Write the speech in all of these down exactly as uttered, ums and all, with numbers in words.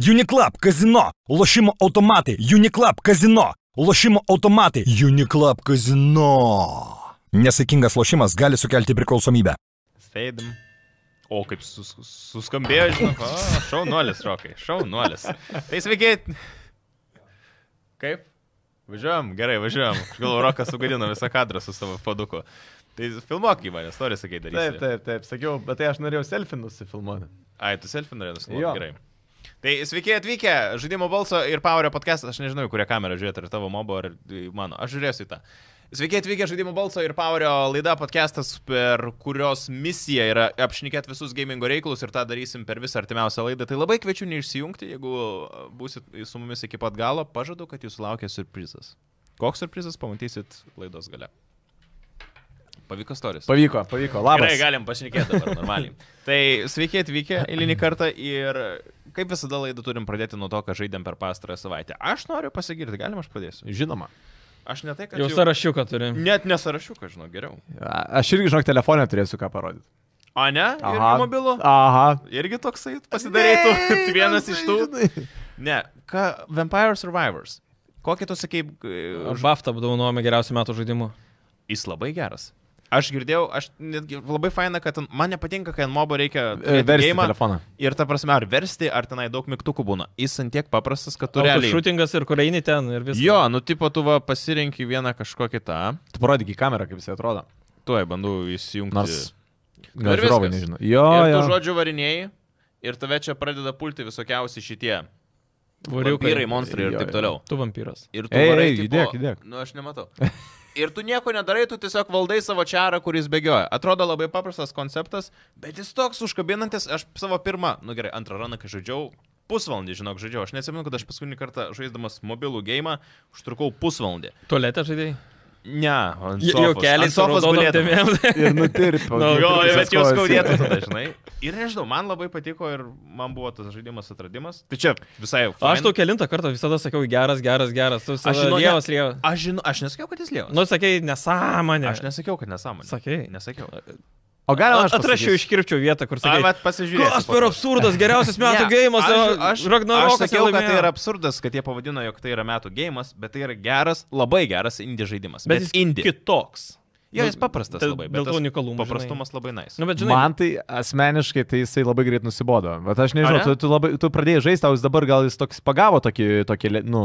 Uniclub kazino, lošimo automatai. Uniclub kazino, lošimo automatai. Uniclub kazino. Nesaikingas lošimas gali sukelti priklausomybę. Sėdim. O, kaip sus, suskambėjo, žinok. O, šaunuolis, Rokai, šaunuolis. Tai sveikiai. Kaip? Važiuojam? Gerai, važiuojam. Aš galvoju, Rokas sugadino visą kadrą su savo paduku. Tai filmuok į mane, story sakai darysi. Taip, taip, taip, sakiau, bet tai aš norėjau selfie nusifilmuoti. Ai, tu selfie norėjau nusifilmuoti, gerai. Tai sveikiai atvykę, žaidimo balso ir Powerio podcastas, aš nežinau, kurią kamerą žiūrėti, ar tavo mobo, ar mano, aš žiūrėsiu į tą. Sveiki atvykę žaidimų balso ir Powerio laida podcastas, per kurios misija yra apšnikėti visus gamingo reikalus ir tą darysim per visą artimiausią laidą. Tai labai kviečiu neišsijungti, jeigu būsit su mumis iki pat galo, pažadu, kad jūsų laukia surprizas. Koks surprizas, pamatysit laidos gale. Pavyko storis. Pavyko, pavyko, labas. Gerai, galim pašnekėti dabar normaliai. Tai sveiki atvykę eilinį kartą ir kaip visada laidą turim pradėti nuo to, ką žaidėm per pastarąją savaitę. Aš noriu pasigirti, galim aš pradėsiu? Žinoma. Aš ne tai, kad jau... Jau sąrašiuką turim. Net nesąrašiuką, žinau, geriau. Aš irgi, žinok, telefonę turėsiu ką parodyti. O ne? Aha. Irgi mobilu? Aha. Irgi toksai pasidarėtų nee, vienas iš tų. Žinai. Ne. Ką, Vampire Survivors. Kokį tu sakai... Baftą apdovanojome geriausių metų žaidimu. Jis labai geras. Aš girdėjau, aš netgi labai faina, kad man nepatinka, kai ant mobo reikia versti geimą, telefoną. Ir ta prasme, ar versti, ar tenai daug mygtukų būna. Jis ant tiek paprastas, kad tu realiai... Šutingas ir kur eini ten ir viskas. Jo, nu tipo tu va pasirinki vieną kažkokį tą. Tu parodyk į kamerą, kaip jis atrodo. Tuoj, bandau įsijungti. Nors... Gal žiūrovai nežino. Jo, jo. Ir tu žodžiu varinėjai ir tave čia pradeda pulti visokiausi šitie vampyrai, monstrai ir taip toliau. Tu vampyras. Ir tu varai, įdėk, įdėk. Nu, aš nematau. Ir tu nieko nedarai, tu tiesiog valdai savo čarą, kuris bėgioja. Atrodo labai paprastas konceptas, bet jis toks užkabinantis. Aš savo pirmą, nu gerai, antrą raną, kai žaidžiau, pusvalandį, žinok, žaidžiau. Aš neatsimenu, kad aš paskutinį kartą žaisdamas mobilų geimą užtrukau pusvalandį. Tualetę žaidėjai? Ne, ant sofos. Jau keliais sofos gulėtumėm. Ir nutirpau. No, jo, bet jau skaudėtų tada, žinai. Ir nežinau, man labai patiko ir man buvo tas žaidimas atradimas. Tai čia visai jau. Aš tau kelintą kartą visada sakiau, geras, geras, geras. Tu visada lievas, lievas. Aš žinau, aš nesakiau, kad jis lievas. Nu, sakei, nesąmonė. Aš nesakiau, kad nesąmonė. Sakei. Nesakiau. O galima aš atrašiau iškirpčiau vietą, kur sakai. Aš pasižiūrėjau. Kas per absurdas, geriausias metų geimas. Aš sakiau, kad tai yra absurdas, kad jie pavadino, jog tai yra metų geimas, bet tai yra geras, labai geras indie žaidimas. Bet, bet jis indie. Kitoks. Jo, jis paprastas labai, bet paprastumas labai nice. Nu, bet, žinai, man tai asmeniškai tai jisai labai greit nusibodo. Bet aš nežinau, tu, tu, labai, tu pradėjai žaisti, tau jis dabar gal jis toks pagavo tokį, tokį nu,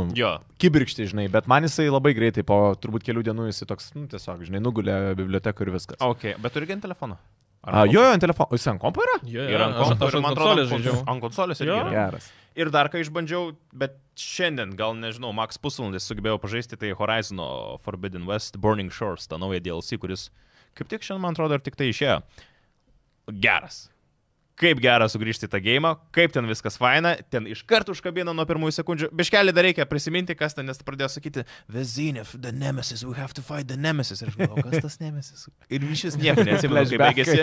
kibirkštį, žinai, bet man jisai labai greitai, po turbūt kelių dienų jisai toks, nu, tiesiog, žinai, nugulė biblioteką ir viskas. Ok, bet turi gen telefoną? A, jo, jo, ant telefono. Jis ant kompo yra? Jo, jo, ant kompo yra, man atrodo, ant konsolės irgi yra. Geras. Ir dar ką išbandžiau, bet šiandien, gal nežinau, max pusvalandis sugebėjau pažaisti, tai Horizon Forbidden West Burning Shores, tą naują D L C, kuris kaip tik šiandien, man atrodo, ir tik tai išėjo. Geras. Kaip gera sugrįžti į tą geimą, kaip ten viskas faina, ten iš karto užkabino nuo pirmųjų sekundžių. Biškelį dar reikia prisiminti, kas ten, nes pradėjo sakyti, the Zenith, the Nemesis, we have to fight the Nemesis. Ir aš galvoju, kas tas Nemesis? Ir šis nieko neatsimenu, kaip baigėsi.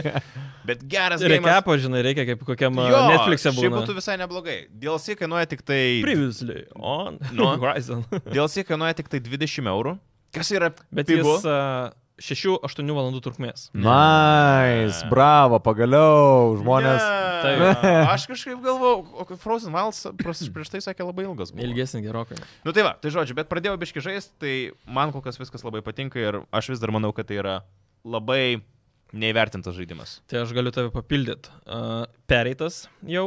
Bet geras geimas. Reikia pažinai, reikia kaip kokiam jo, Netflix'e būna. Šiaip būtų visai neblogai. D L C kainuoja tik tai... Previously on no. Horizon. D L C kainuoja tik tai dvidešimt eurų. Kas yra bet pigu? Jis, uh... šešių aštuonių valandų trukmės. Nice, bravo, pagaliau, žmonės. Yeah. Taip, aš kažkaip galvau, Frozen Wilds prieš tai sakė labai ilgas buvo. Ilgesnį gerokai. Nu tai va, tai žodžiu, bet pradėjau biški žaisti, tai man kol kas viskas labai patinka ir aš vis dar manau, kad tai yra labai neįvertintas žaidimas. Tai aš galiu tave papildyti. Uh, pereitas jau.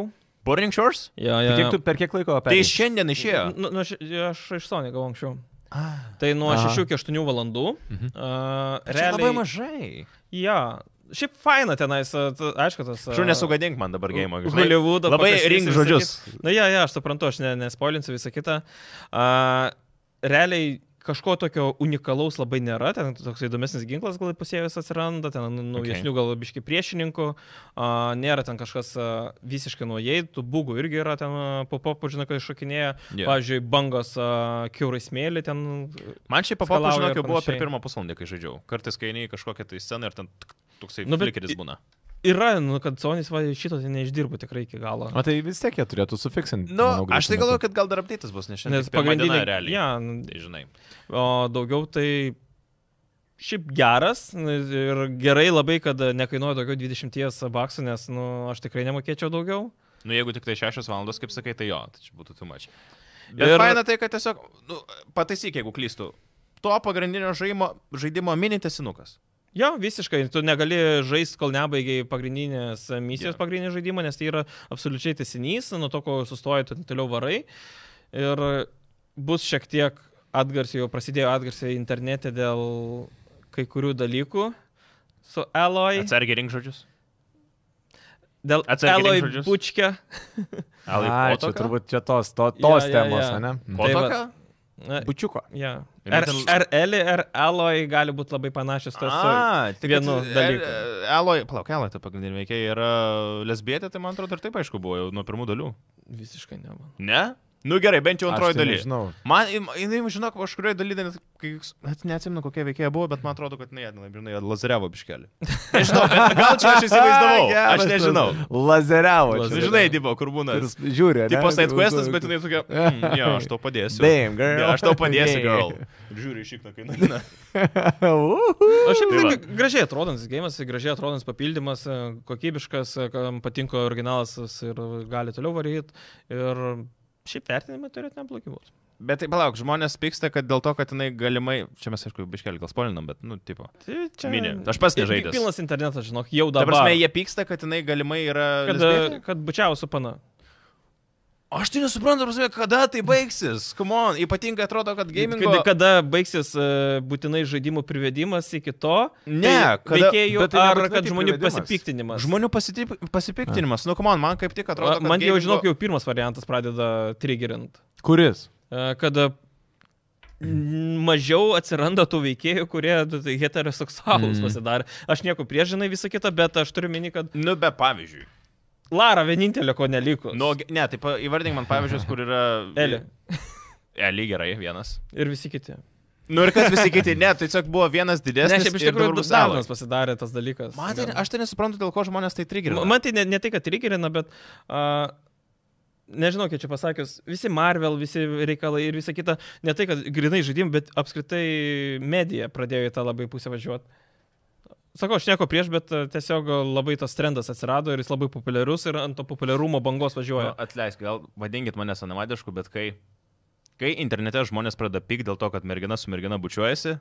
Burning Shores? Jo, jo. Tai kiek tu, per kiek laiko pereitas? Tai šiandien išėjo. Nu, nu, aš iš Sony gavau anksčiau. Ah, tai nuo šešių iki aštuonių valandų. Mhm. Uh, realiai... Labai mažai. Ja. Šiaip faina tenais, aišku, tas... Šiuo nesugadink man dabar geimą. Holivudo. Labai rink žodžius. Na, ja, ja, aš suprantu, aš nespoilinsiu visą kitą. Uh, realiai kažko tokio unikalaus labai nėra. Ten toks įdomesnis ginklas gal pusėjus atsiranda, ten naujesnių okay. gal biški priešininkų. Uh, nėra ten kažkas uh, visiškai naujai. Tų bugų irgi yra ten uh, pop-popų, žinok, iššokinėja. Yeah. Pavyzdžiui, bangos uh, kiaurai smėlį ten... Man šiaip pop-popų, žinok, buvo per pirmą pusvalandį, kai žaidžiau. Kartais, kai eini kažkokią tai sceną ir ten toksai nu, flikeris būna. Yra, nu, kad Sonys va, šito tai neišdirbo tikrai iki galo. O tai vis tiek jie turėtų sufiksinti. Nu, manau, aš tai galvoju, kad gal dar apdėtas bus, nes šiandien pagrindinė realiai. Ja, tai žinai. O daugiau tai šiaip geras ir gerai labai, kad nekainuoja daugiau dvidešimt baksų, nes nu, aš tikrai nemokėčiau daugiau. Nu, jeigu tik tai šešios valandos, kaip sakai, tai jo, tai čia būtų too much. Bet ir... faina tai, kad tiesiog, nu, pataisyk, jeigu klystu, to pagrindinio žaidimo, žaidimo mini tesinukas. Jo, visiškai, tu negali žaisti, kol nebaigiai pagrindinės misijos, yeah. pagrindinio žaidimo, nes tai yra absoliučiai tesinys, nuo to, ko sustoji, tu toliau varai. Ir bus šiek tiek atgarsiai, jau prasidėjo atgarsiai internete dėl kai kurių dalykų su Eloi. Atsargiai rink žodžius. Dėl Eloi Pučkė. Eloi Pučkė, turbūt čia tos, to, tos ja, temos, ja, ja. ne? Potokio? Bučiuko. Ja. Ar, ar Eli, ar Eloi gali būti labai panašios tos su vienu dalyku. Eloi, palauk, Eloi, ta pagrindinė veikėja yra lesbietė, tai man atrodo, ir taip aišku buvo jau nuo pirmų dalių. Visiškai ne. Ne? Nu gerai, bent jau antroji daly. Man, jinai, žinok, aš kurioje dalyje, neatsimenu, kokia veikėja buvo, bet man atrodo, kad ne, žinai, lazerevo biškelį. Nežinau, gal čia aš įsivaizdavau, aš nežinau. Lazerevo. Žinai, Dibo, kur būna. Žiūri, ne? Tipo sidequestas, bet jinai tokia, mm, jo, aš tau padėsiu. Damn, girl. Ja, aš tau padėsiu, girl. Ir žiūri, šikna, kai nuina. O šiaip tai gražiai atrodantis geimas, gražiai atrodantis papildymas, kokybiškas, kam patinko originalas ir gali toliau varyti. Ir šiaip vertinimą turėt neblogi būti. Bet tai, palauk, žmonės pyksta, kad dėl to, kad jinai galimai... Čia mes, aišku, biškelį gal spolinam, bet, nu, tipo... Tai čia... Minė. Aš pas nežaidęs. Pilnas internetas, žinok, jau dabar. Ta prasme, jie pyksta, kad jinai galimai yra... Kad, kad bučiavo su pana. Aš tai nesuprantu, prasme, kada tai baigsis. Come on, ypatingai atrodo, kad gamingo... Kada, kada baigsis būtinai žaidimų privedimas iki to? Ne, tai kada... Veikėjų, tai ar kad žmonių pasipiktinimas? Žmonių pasitip, pasipiktinimas. A. Nu, come on, man kaip tik atrodo, kad man gamingo... jau, žinok, jau pirmas variantas pradeda triggerint. Kuris? Kada mažiau atsiranda tų veikėjų, kurie tai heteroseksualus mm. pasidarė. Aš nieko priežinai visą kitą, bet aš turiu meni, kad... Nu, be pavyzdžiui. Lara vienintelė, ko nelikus. Nu, ne, tai įvardink man pavyzdžius, kur yra... Eli. Eli, gerai, vienas. Ir visi kiti. Nu ir kas visi kiti? Ne, tai tiesiog buvo vienas didesnis. Ne, šiaip iš tikrųjų daug dažnas pasidarė tas dalykas. Man tai, aš tai nesuprantu, dėl ko žmonės tai triggerina. Man tai ne, ne tai, kad triggerina, bet... Uh, nežinau, kiek čia pasakius, visi Marvel, visi reikalai ir visa kita. Ne tai, kad grinai žaidimai, bet apskritai medija pradėjo į tą labai pusę važiuoti. Sakau, aš nieko prieš, bet tiesiog labai tas trendas atsirado ir jis labai populiarus ir ant to populiarumo bangos važiuoja. Nu, atleisk, gal vadinkit mane senamadišku, bet kai, kai internete žmonės pradeda pykti dėl to, kad mergina su mergina bučiuojasi,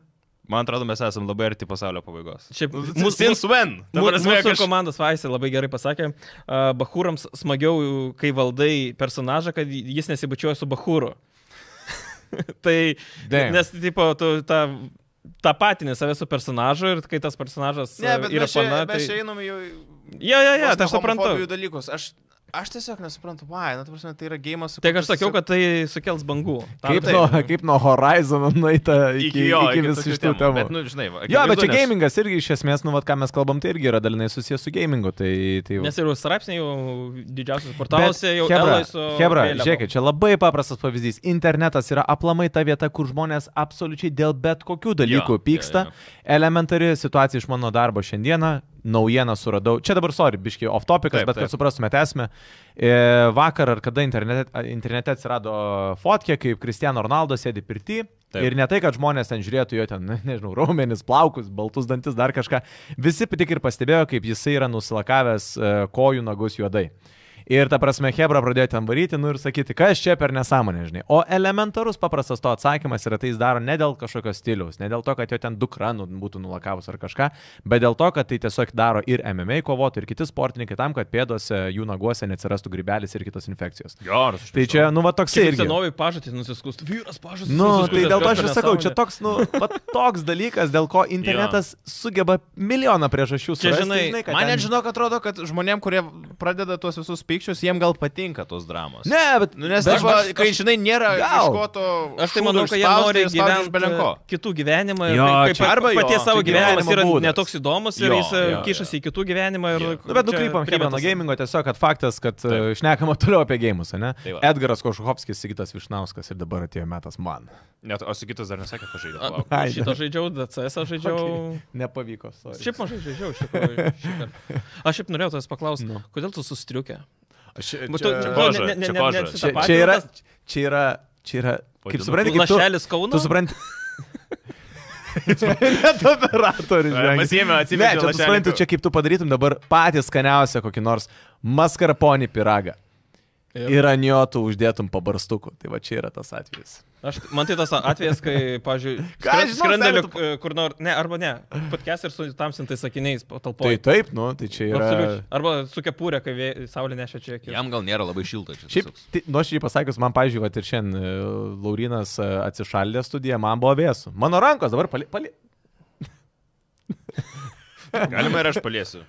man atrodo, mes esam labai arti pasaulio pabaigos. Šiaip, mūsų, since when? Mūsų kaž... komandos Vaisė labai gerai pasakė, uh, bahūrams smagiau, kai valdai personažą, kad jis nesibučiuoja su bahūru. Tai, damn. Nes, tipo, tu tą... tą patinį save su personažu ir kai tas personažas ne, yra pana, tai... Mes čia einam jau... Ja, ja, ja, tai aš suprantu. Dalykus. Aš, aš tiesiog nesuprantu, vai, na, prasme, tai yra geimas... Tai aš sakiau, kad tai sukels bangų. Kaip, tai, nuo, kaip nuo Horizon nueita iki, iki, jo, iki, iki vis iš tų temų. Bet, nu, žinai, va, jo, bet čia nes... gamingas irgi iš esmės, nu, vat, ką mes kalbam, tai irgi yra dalinai susijęs su gamingu. Tai, tai... Nes ir straipsniai jau didžiausios portaluose jau... Hebra, su... hebra žiūrėkit, čia labai paprastas pavyzdys. Internetas yra aplamai ta vieta, kur žmonės absoliučiai dėl bet kokių dalykų jo, pyksta. Jo, jo. Elementari situacija iš mano darbo šiandieną. Naujieną suradau. Čia dabar, sorry, biškiai off topicas, taip, bet taip. Kad suprastumėte esmę. Vakar ar kada internete, internete atsirado fotkė, kaip Cristiano Ronaldo sėdi pirty. Taip. Ir ne tai, kad žmonės ten žiūrėtų jo ten, nežinau, raumenis, plaukus, baltus dantis, dar kažką. Visi tik ir pastebėjo, kaip jisai yra nusilakavęs kojų nagus juodai. Ir ta prasme, hebra pradėjo ten varyti, nu ir sakyti, kas čia per nesąmonė, žinai. O elementarus paprastas to atsakymas yra, tai jis daro ne dėl kažkokio stiliaus, ne dėl to, kad jo ten dukra būtų nulakavus ar kažką, bet dėl to, kad tai tiesiog daro ir M M A kovotų, ir kiti sportininkai tam, kad pėdose jų naguose neatsirastų grybelis ir kitos infekcijos. Geras, tai čia, nu, va toks irgi. Senoviai pažadį nusiskustų, vyras pažadį nu, nusiskustų. Tai dėl to aš ir sakau, čia toks, nu, va toks dalykas, dėl ko internetas ja. Sugeba milijoną priežasčių surasti. Žinai, žinai, man net ten... žinok, atrodo, kad žmonėm, kurie pradeda tuos visus pykti, jiem gal patinka tos dramos. Ne, bet... Nu, nes bet, taip, aš, kai, žinai, nėra iškoto... Aš tai manau, kad jie nori gyventi kitų gyvenimą. Jo, kaip, čia, arba paties savo gyvenimas yra būdas. Netoks įdomus ir jo, jis jo, jo. Kišasi į kitų gyvenimą. Ir, nu, bet nukrypam hebra nuo gamingo tiesiog, kad faktas, kad taip. Šnekama toliau apie geimus, ne? Taip. Edgaras Košuhovskis, Sigitas Višnauskas ir dabar atėjo metas man. Net, o Sigitas dar nesakė, kad žaidžiau. Šitą žaidžiau, D C S žaidžiau. Okay. Nepavyko, sorry. Šiaip mažai žaidžiau šį kartą. Aš šiaip norėjau tavęs paklausti, kodėl tu sustriukė? Čia, čia, čia, čia, yra, čia yra, čia yra, kaip supranti, kaip lašelis Kauno? Tu supranti, net operatorius, žinai. Ne, čia supranti, čia kaip tu padarytum dabar patį skaniausią kokį nors mascarpone pyragą. Ir, ir ant jo tu uždėtum pabarstukų. Tai va čia yra tas atvejis. Aš, man tai tas atvejas, kai, pavyzdžiui, skrendeliu tu... kur nors, ne, arba ne, podcast ir su tamsintais sakiniais patalpoju. Tai taip, nu, tai čia yra... Nu, arba su kepūrė, kai vė... saulė nešia čia. Kiek... Jam gal nėra labai šilta. Šiaip, tai, nu, aš jį pasakius, man, pavyzdžiui, vat ir šiandien Laurinas atsišaldė studiją, man buvo vėsų. Mano rankos dabar pali... pali... Galima ir aš paliesiu.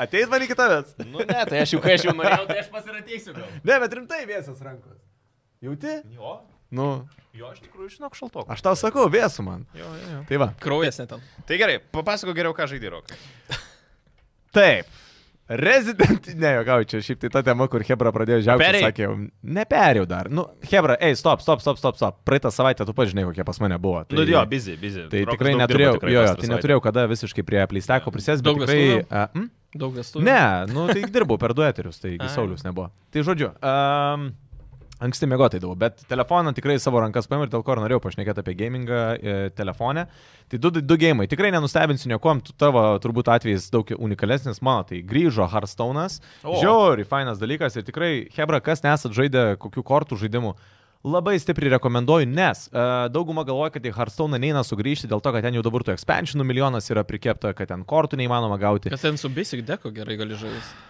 Ateit man iki tavęs. Nu ne, tai aš jau kai aš jau norėjau, tai aš pasirateisiu gal. Ne, bet rimtai vėsios rankos. Jauti? Jo. Nu. Jo, aš tikrųjų žinok šaltok. Aš tau sakau, vėsu man. Jo, jo, jo. Tai va. Kraujas netam. Tai gerai, papasako geriau, ką žaidė Rokai. Taip. Resident... Ne, jokau, čia šiaip tai ta tema, kur Hebra pradėjo žiaugti, sakė, neperėjau dar. Nu, Hebra, ei, stop, stop, stop, stop, stop. Praeitą savaitę tu pažinai, kokie pas mane buvo. Tai, nu, jo, busy, busy. Tai Rokas tikrai neturėjau, dirba, tikrai jo, tai neturėjau kada visiškai prie pleisteko prisės, bet tikrai... Daug vestuvių? Ne, nu tai dirbau per du eterius, taigi Saulius nebuvo. Tai žodžiu, um, anksti miegotai daug, bet telefoną tikrai savo rankas paėmė ir dėl ko norėjau pašnekėti apie gamingą e, telefone. Tai du, du game'ai, tikrai nenustebinsiu niekom, tu tavo turbūt atvejais daug unikalesnis, mano tai grįžo Hearthstone'as, žiauri, fainas dalykas ir tikrai, hebra, kas nesat žaidę kokių kortų žaidimų, labai stipriai rekomenduoju, nes uh, dauguma galvoja, kad į Hearthstone neina sugrįžti dėl to, kad ten jau dabar tų expansionų milijonas yra prikepta, kad ten kortų neįmanoma gauti. Kad ten su basic deku gerai gali žaisti.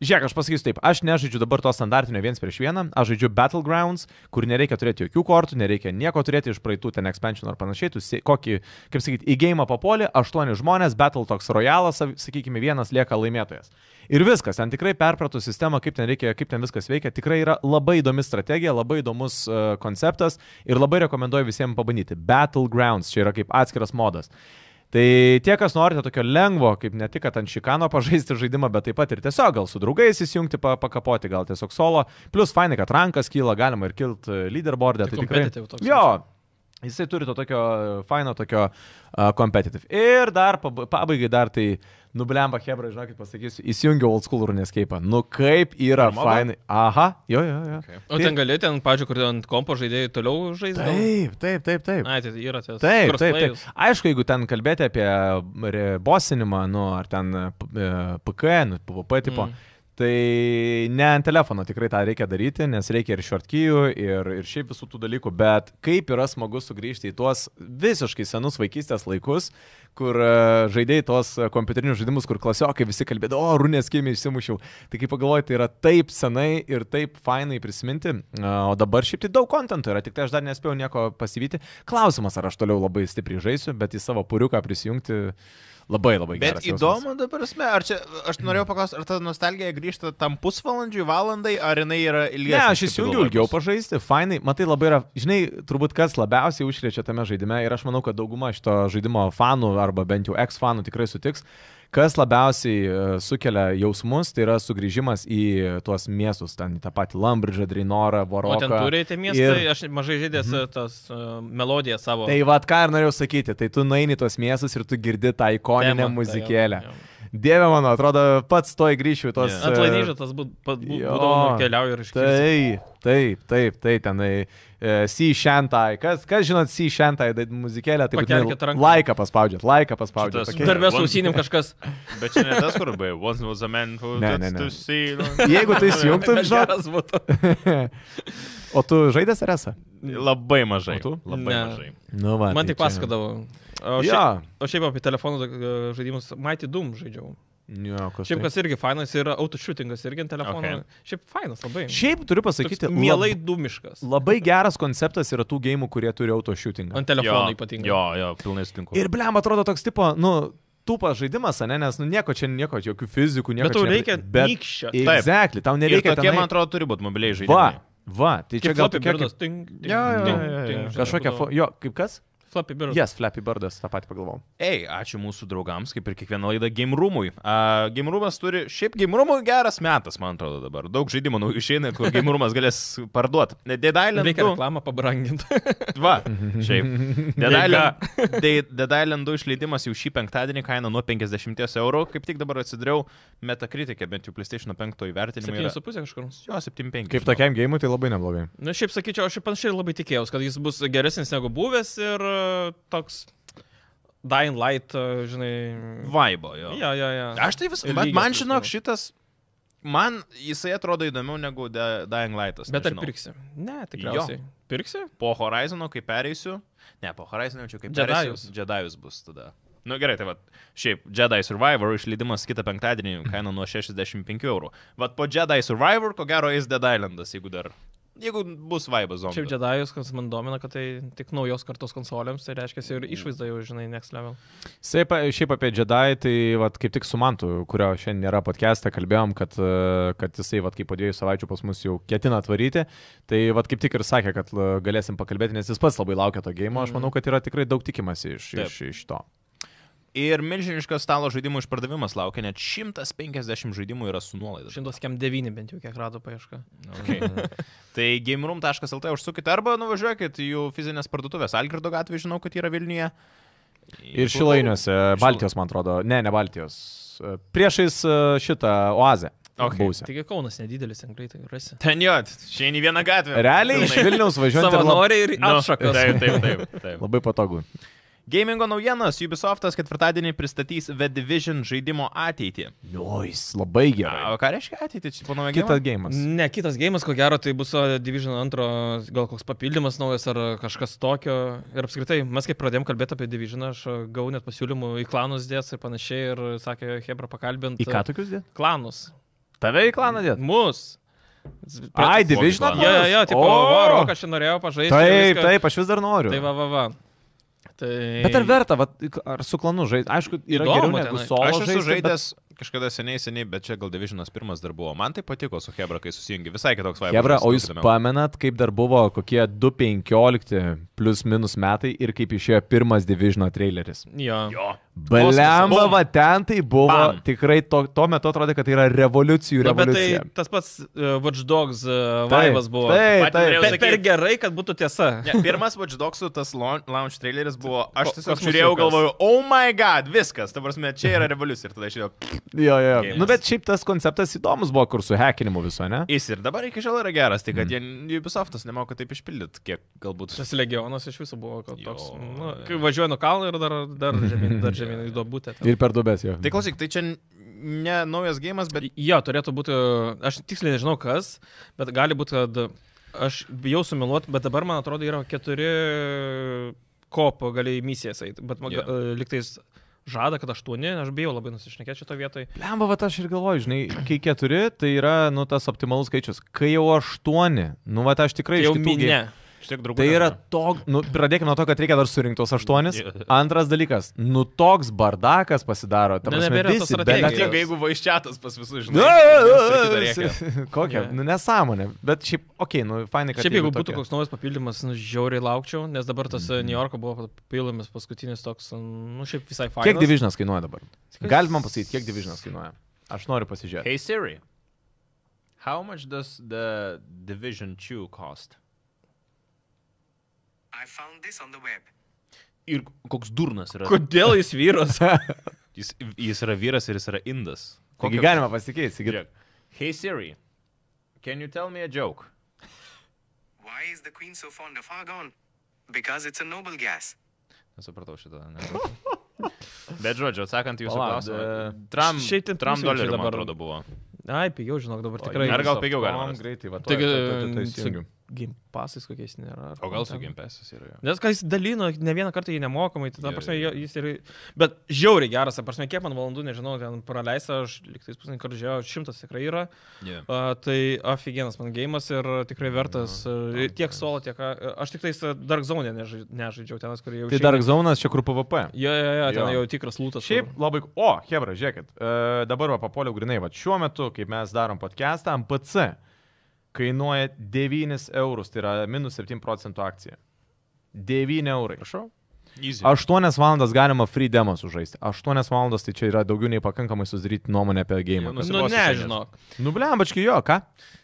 Žiūrėk, aš pasakysiu taip, aš nežaidžiu dabar to standartinio viens prieš vieną, aš žaidžiu Battlegrounds, kur nereikia turėti jokių kortų, nereikia nieko turėti iš praeitų ten expansionų ar panašiai, tu si kokį, kaip sakyti, į game'ą papolį, aštuoni žmonės, Battle Toks Royalas, sakykime, vienas lieka laimėtojas. Ir viskas, ten tikrai perpratų sistemą, kaip ten reikia, kaip ten viskas veikia, tikrai yra labai įdomi strategija, labai įdomus uh, konceptas ir labai rekomenduoju visiems pabandyti. Battlegrounds, čia yra kaip atskiras modas. Tai tie, kas norite tokio lengvo, kaip ne tik, kad ant šikano pažaisti žaidimą, bet taip pat ir tiesiog gal su draugais įsijungti, pakapoti, gal tiesiog solo. Plius fainai, kad rankas kyla, galima ir kilt leaderboard'e. Tai, tai tikrai... Jo, jisai turi to tokio faino, tokio uh, competitive. Ir dar pabaigai dar tai nubliamba hebra, žinokit, pasakysiu, įsijungiau Old School RuneScape. Nu kaip yra fainai. Aha, jo, jo, jo. Okay. O tai... ten gali, ten, pavyzdžiui, kur ant kompo žaidėjai toliau žaisti? Taip, taip, taip, taip. Ai, tai yra tas taip, taip, taip. Aišku, jeigu ten kalbėti apie bossinimą, nu, ar ten P K, nu, P V P tipo, mm. tai ne ant telefono tikrai tą reikia daryti, nes reikia ir shortkey'ų, ir, ir šiaip visų tų dalykų, bet kaip yra smagu sugrįžti į tuos visiškai senus vaikystės laikus, kur žaidėjai tos kompiuterinius žaidimus, kur klasiokai visi kalbėdavo, o, runės kėmė išsimušiau. Tai kaip pagalvojai, tai yra taip senai ir taip fainai prisiminti, o dabar šiaip tai daug kontentų yra, tik tai aš dar nespėjau nieko pasivyti. Klausimas, ar aš toliau labai stipriai žaisiu, bet į savo puriuką prisijungti labai labai geras. Bet įdomu dabar, ar čia, aš norėjau paklausti, ar ta nostalgija grįžta tam pusvalandžiui, valandai, ar jinai yra ilgesnė? Ne, aš įsijungiu ilgiau pažaisti, fainai, matai labai yra, žinai, turbūt kas labiausiai užkrečia tame žaidime ir aš manau, kad dauguma šito žaidimo fanų arba bent jau ex-fanų tikrai sutiks, kas labiausiai sukelia jausmus, tai yra sugrįžimas į tuos miestus, ten į tą patį Lambridžą, Dreinorą, Voroką. O ten turi tie miestai, ir... aš mažai žaidės mm-hmm. tas uh, melodiją savo. Tai va, ką ir norėjau sakyti, tai tu nueini tuos miestus ir tu girdi tą ikoninę Tema, muzikėlę. Tai jau, jau. Dieve mano, atrodo, pats toj grįšiu tos... Yeah. Atlaidžio tas būd, būd, būdavo nukeliauju ir iškirsiu. Taip, taip, taip, tenai e, Sea Shanty. Kas, kas žinot Sea Shanty muzikėlę, tai būtinai laiką paspaudžiat, laiką paspaudžiat. Darbės ausinim kažkas. Bet čia ne tas, kur bai, once was a man who ne, ne, ne. To see. Jeigu tai įsijungtum, žinot. O tu žaidės R S? Labai mažai. Labai ne. Mažai. Nu, va, man tai tik pasakodavo. O šiaip, ja. O šiaip apie telefonų žaidimus Mighty Doom žaidžiau. Ja, kas šiaip tai? Kas irgi fainas yra autoshootingas irgi ant telefono. Okay. Šiaip fainas labai. Šiaip turiu pasakyti, toks mielai dumiškas. Labai geras konceptas yra tų geimų, kurie turi autoshootingą. Ant telefono jo, ypatingai. Jo, jo, pilnai sutinku. Ir blem, atrodo toks tipo, nu... Tupas žaidimas, ne, nes nu, nieko čia, nieko čia, jokių fizikų, nieko čia. Bet tau reikia bet... nykščio. Exactly, tau nereikia. Ir tokie, tenai... man atrodo, turi būti mobiliai žaidimai. Va, va, tai čia kaip gal tokie... Birdas, kaip Flappy Birdas. Ja, ja, ja, ja, ja. Kažkokia... Fo... Jo, kaip kas? Flappy Birdas. Yes, Flappy Birdas, tą patį pagalvojau. Ei, ačiū mūsų draugams, kaip ir kiekvieną laidą Game Room'ui. Uh, Game Room'as turi... Šiaip Game Room'ui geras metas, man atrodo, dabar. Daug žaidimų nu, išeina, kur Game Room'as galės parduoti. Dead Island... Reikia reklamą pabranginti. Va, šiaip. Dead Island, Dead Island du išleidimas jau šį penktadienį kaina nuo penkiasdešimt eurų. Kaip tik dabar atsidariau Metacritic'e, bent jau PlayStation penki įvertinimą. septyni su puse kažkur. Jo, septyni penki. Kaip tokiam gėjimui, tai labai neblogai. Na, šiaip sakyčiau, aš panašiai labai tikėjausi, kad jis bus geresnis negu buvęs ir toks Dying Light, žinai... Vaibo, jo. Ja, ja, ja. Aš tai vis... Man, man žinok, šitas... Man jisai atrodo įdomiau negu Dying Light'as. Bet nežinau. Ar pirksi? Ne, tikriausiai. Jo. Pirksi? Po Horizono, kai pereisiu. Ne, po Horizono jau čia kaip pereisiu. Jedajus bus tada. Nu gerai, tai va, šiaip Jedi Survivor išleidimas kitą penktadienį, kaina nuo šešiasdešimt penkių eurų. Vat po Jedi Survivor, ko gero, eis Dead Islandas, jeigu dar... Jeigu bus vaibas zombis. Šiaip Jedajus, kas man domina, kad tai tik naujos kartos konsolėms, tai reiškia, ir išvaizda jau, žinai, next level. Šiaip, šiaip apie Jedi, tai vat, kaip tik su Mantu, kurio šiandien nėra podcast'e, kalbėjom, kad, kad jisai vat, kaip po dviejų savaičių pas mus jau ketina atvaryti, tai vat, kaip tik ir sakė, kad galėsim pakalbėti, nes jis pats labai laukia to geimo, aš manau, kad yra tikrai daug tikimasi iš, iš, iš to. Ir milžiniškas stalo žaidimų išpardavimas laukia, net šimtas penkiasdešimt žaidimų yra su nuolaida. šimtas devyni bent jau, kiek rado paieška. Okay. Tai game room taškas el t užsukite arba nuvažiuokit jų fizinės parduotuvės. Algirdo gatvė, žinau, kad yra Vilniuje. Ir, Ir Šilainiuose, Baltijos, man atrodo. Ne, ne Baltijos. Priešais šitą oazę. Okay. Taigi Kaunas nedidelis, ten greitai rasi. Ten jo, šiandien į vieną gatvę. Realiai iš Vilniaus važiuojant. Savanoriai ir atšakas. Taip, taip, taip, taip. Labai patogu. Gamingo naujienas, Ubisoftas ketvirtadienį pristatys The Division žaidimo ateitį. Nice, labai gerai. A, o ką reiškia ateitį? Čia panauja kitas geimas? Ne, kitas geimas, ko gero, tai bus Division antro, gal koks papildymas naujas ar kažkas tokio. Ir apskritai, mes kaip pradėjom kalbėti apie Division, aš gau net pasiūlymų į klanus dės ir panašiai ir sakė Hebra pakalbint. Į ką tokius dėt? Klanus. Tave į klaną dėt? Mus. Ai, Division? Jo, jo, jo, tipo, va, Rokas čia norėjo pažaisti. Taip, taip, aš vis dar noriu. Tai va, va, va. Tai... Bet ar verta, va, ar su klanu žaisti? Aišku, yra geriau negu solo žaisti. Aš esu žaidęs bet... kažkada seniai, seniai, bet čia gal Divisionas pirmas dar buvo. Man tai patiko su Hebra, kai susijungi. Visai kitoks vaibas. Hebra, o jūs pamenat, kaip dar buvo kokie du penkiolika plus minus metai ir kaip išėjo pirmas Divisiono traileris? Jo. Jo. Blemba, va, ten tai buvo Bam. Tikrai to, to metu atrodo, kad tai yra revoliucijų revoliucija. Na, bet tai tas pats uh, Watch Dogs uh, vaivas buvo. Tai, tai, tai. Per gerai, kad būtų tiesa. Ne, pirmas Watch Dogs'ų tas launch traileris buvo, aš tiesiog žiūrėjau, galvoju, oh my god, viskas, ta prasme, čia yra revoliucija ir tada išėjo. Jo, jo, jo. Nu, bet šiaip tas konceptas įdomus buvo, kur su hackinimu viso, ne? Jis ir dabar iki šiol yra geras, tai kad mm. jie Ubisoftas nemoka taip išpildyti, kiek galbūt. Tas legionas iš viso buvo toks, nu, kai važiuoju nuo kalno ir dar, dar žemyn, dar žemyn. Įdobutė, ir per dubės, jo. Tai klausyk, tai čia ne naujas geimas, bet... Jo, turėtų būti, aš tiksliai nežinau kas, bet gali būti, kad aš bijau sumiluoti, bet dabar, man atrodo, yra keturi kopo galiai misijas, bet yeah. liktais žada, kad aštuoni, aš bijau labai nusišnekėti šito vietoj. Lemba, vat aš ir galvoju, žinai, kai keturi, tai yra, nu, tas optimalus skaičius. Kai jau aštuoni, nu, vat aš tikrai tai iš kitų gei... Tai yra toks, nu, pradėkime nuo to, kad reikia dar surinktos aštuonis. Antras dalykas, nu toks bardakas pasidaro. Ta prasme, ne, nebėra tos strategijos. Jeigu vaiščiatas pas visus, žinai. Kokia, nu nesąmonė. Bet šiaip, okei, nu, fainai, kad... Šiaip, jeigu būtų koks naujas papildymas, nu, žiauriai laukčiau, nes dabar tas New Yorko buvo papildymas paskutinis toks, nu, šiaip visai fainas. Kiek Divisionas kainuoja dabar? Galit man pasakyti, kiek Divisionas kainuoja? Aš noriu pasižiūrėti. Hey Siri, how much does the Division two cost? I found this on the web. Ir koks durnas yra. Kodėl jis vyras? jis, jis yra vyras ir jis yra indas. Kokį galima pasikeisti? Hey Siri, can you tell me a joke? Why is the queen so fond of argon? Because it's a noble gas. Nesupratau šitą. Bet žodžiu, atsakant jūsų klausimą. Tram, tram dolerių, man atrodo, buvo. Ai, pigiau, žinok, dabar tikrai. Ar gal pigiau galima? Greitai, va, taigi, Game Pass'ais kokiais nėra. O gal su Game Pass'ais yra jo. Nes kai jis dalino, ne vieną kartą jį nemokamai, tai, ta prasme, jis yra... Bet žiauriai geras, ta prasme, kiek man valandų, nežinau, ten praleista, aš liktais pusinį kartą žiūrėjau, šimtas tikrai yra. Yeah. Uh, tai afigenas man geimas ir tikrai vertas uh, tiek solo, tiek... Uh, aš tiktais Dark Zone'e nežaidžiau, nežaidžiau ten, kur jau... Tai šiaip... Dark Zone'as čia kur P V P. Jo, jo, jo, ten jau tikras lūtas. Šiaip kur... labai... O, Hebra, žiūrėkit, uh, dabar va, papoliau grinai, va, šiuo metu, kaip mes darom podcast'ą, M P C kainuoja devynis eurus, tai yra minus septyni procentų akcija. devyni eurai. Prašau. Easy. aštuonias valandas galima free demo sužaisti. aštuonias valandas, tai čia yra daugiau nei pakankamai susidaryti nuomonę apie game. Nu, nu nežinok. Nu, blembački, jo, ką?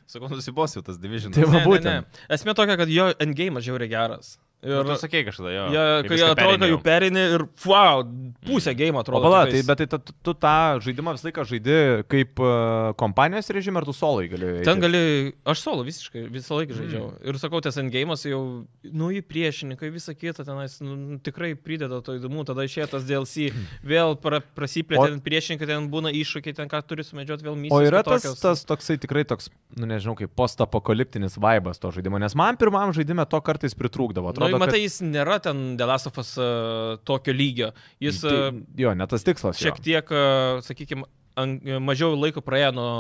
Sakau, nusibosiu tas Divisionas. Tai va, būtent. Ne, ne, ne. Esmė tokia, kad jo endgame'as žiauriai geras. Ir tu sakei kažkada, jo. Ja, kai atrodo, jų perini ir wow, pusę game atrodo. O pala, tai, bet tai, tu, tu tą žaidimą visą laiką žaidi kaip uh, kompanijos režimą, ar tu solai gali? Ten gali, aš solo visiškai, visą laiką žaidžiau. Mm. Ir sakau, tas endgame'as jau, nu į priešininkai, visą kitą tenais, nu, tikrai prideda to įdomu, tada išėjo tas D L C, vėl pra, prasiplėtė, ten priešininkai, ten būna iššūkiai, ten ką turi sumedžioti, vėl misijos. O yra tas, tas toksai tikrai toks, nu nežinau, kaip postapokaliptinis vaibas to žaidimo, nes man pirmam žaidime to kartais pritrūkdavo. Atrodo, nu, matai, jis nėra ten Delasofas uh, tokio lygio. Jis, uh, jo, ne tas tikslas. Šiek jo. Tiek, uh, sakykime, mažiau laiko praėjo nuo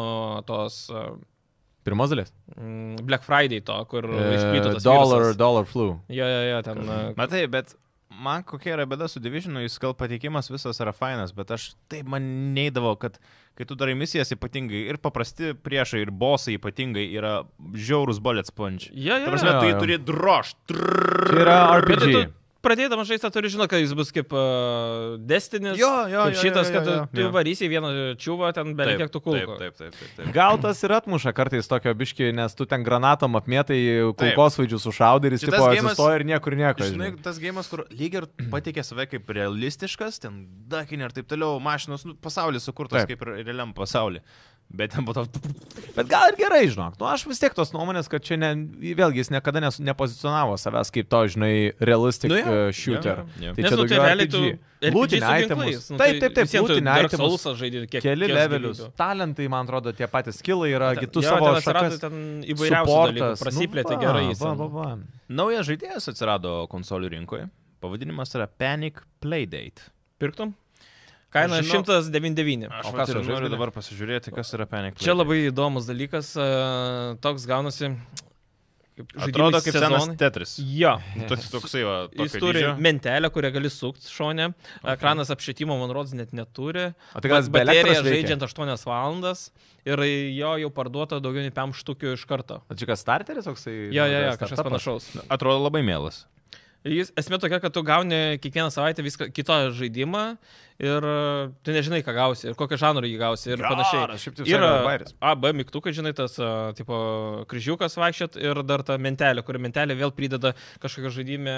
tos... Uh, Pirmos dalies? Black Friday to, kur uh, išplyto tas dollar, virusas. Dollar flu. Jo, jo, jo. Ten, uh, matai, bet man kokia yra bėda su Divisionu, jis gal pateikimas visas yra fainas, bet aš taip man neįdavau, kad kai tu darai misijas ypatingai ir paprasti priešai, ir bosai ypatingai yra žiaurus bullet sponge. Ja, ja, ta prasme, ja, tu jį ja. Turi drošt. Tai yra R P G. Bet tu pradėdamas žaistą turi žino, kad jis bus kaip uh, Destinis, jo, jo, kaip jo, šitas, jo, jo, jo, kad tu varysi vieną čiūvą, ten beveik kiek tu kulko. Taip, taip, taip, taip. Gal tas ir atmuša kartais tokio biškį, nes tu ten granatom apmėtai kulkosvaidžių sušaudai ir jis tipo atsistoja ir niekur nieko. Žinai, tas gėjimas, kur lyg ir pateikė save kaip realistiškas, ten dakinė ir taip toliau, mašinos, nu, pasaulis sukurtas taip. Kaip ir realiam pasaulį. Bet, bet gal ir gerai, žinok. Nu, aš vis tiek tos nuomonės, kad čia ne, vėlgi jis niekada nes, nepozicionavo savęs kaip to, žinai, realistic nu, ja, uh, shooter. Ja, ja. Tai nes, čia daugiau R P G. Lūtinė itemus. Nu, taip, taip, taip, lūtinė itemus. Keli levelius. Talentai, man atrodo, tie patys skillai yra, ta, tu ja, savo šakas, supportas. Prasiplėti nu, gerai jis. Va, va, va. Naujas žaidėjas atsirado konsolių rinkoje. Pavadinimas yra Panic Playdate. Pirktum? Kaina šimtas devyniasdešimt devyni. Aš vat, ir noriu dabar pasižiūrėti, kas yra Panic Playdate. Čia labai įdomus dalykas, toks gaunasi atrodo kaip sezonai. Senas Tetris. Jo. Toks, toksai, va, jis turi dydžio. Mentelę, kurią gali sukti šone. Ekranas okay. apšvietimo, man rodos, net neturi. O tai kas baterija žaidžiant aštuonias valandas ir jo jau parduota daugiau nei penki štukių iš karto. O čia kas starteris toksai? Jo, jo, jo, kažkas panašaus. Atrodo labai mielas. Jis esmė tokia, kad tu gauni kiekvieną savaitę viską kitą žaidimą ir tu nežinai, ką gausi, ir kokią žanrą jį gausi ir panašiai. Yra A, B mygtukai, žinai, tas tipo kryžiukas vaikščiat ir dar ta mentelė, kuri mentelė vėl prideda kažkokią žaidimę,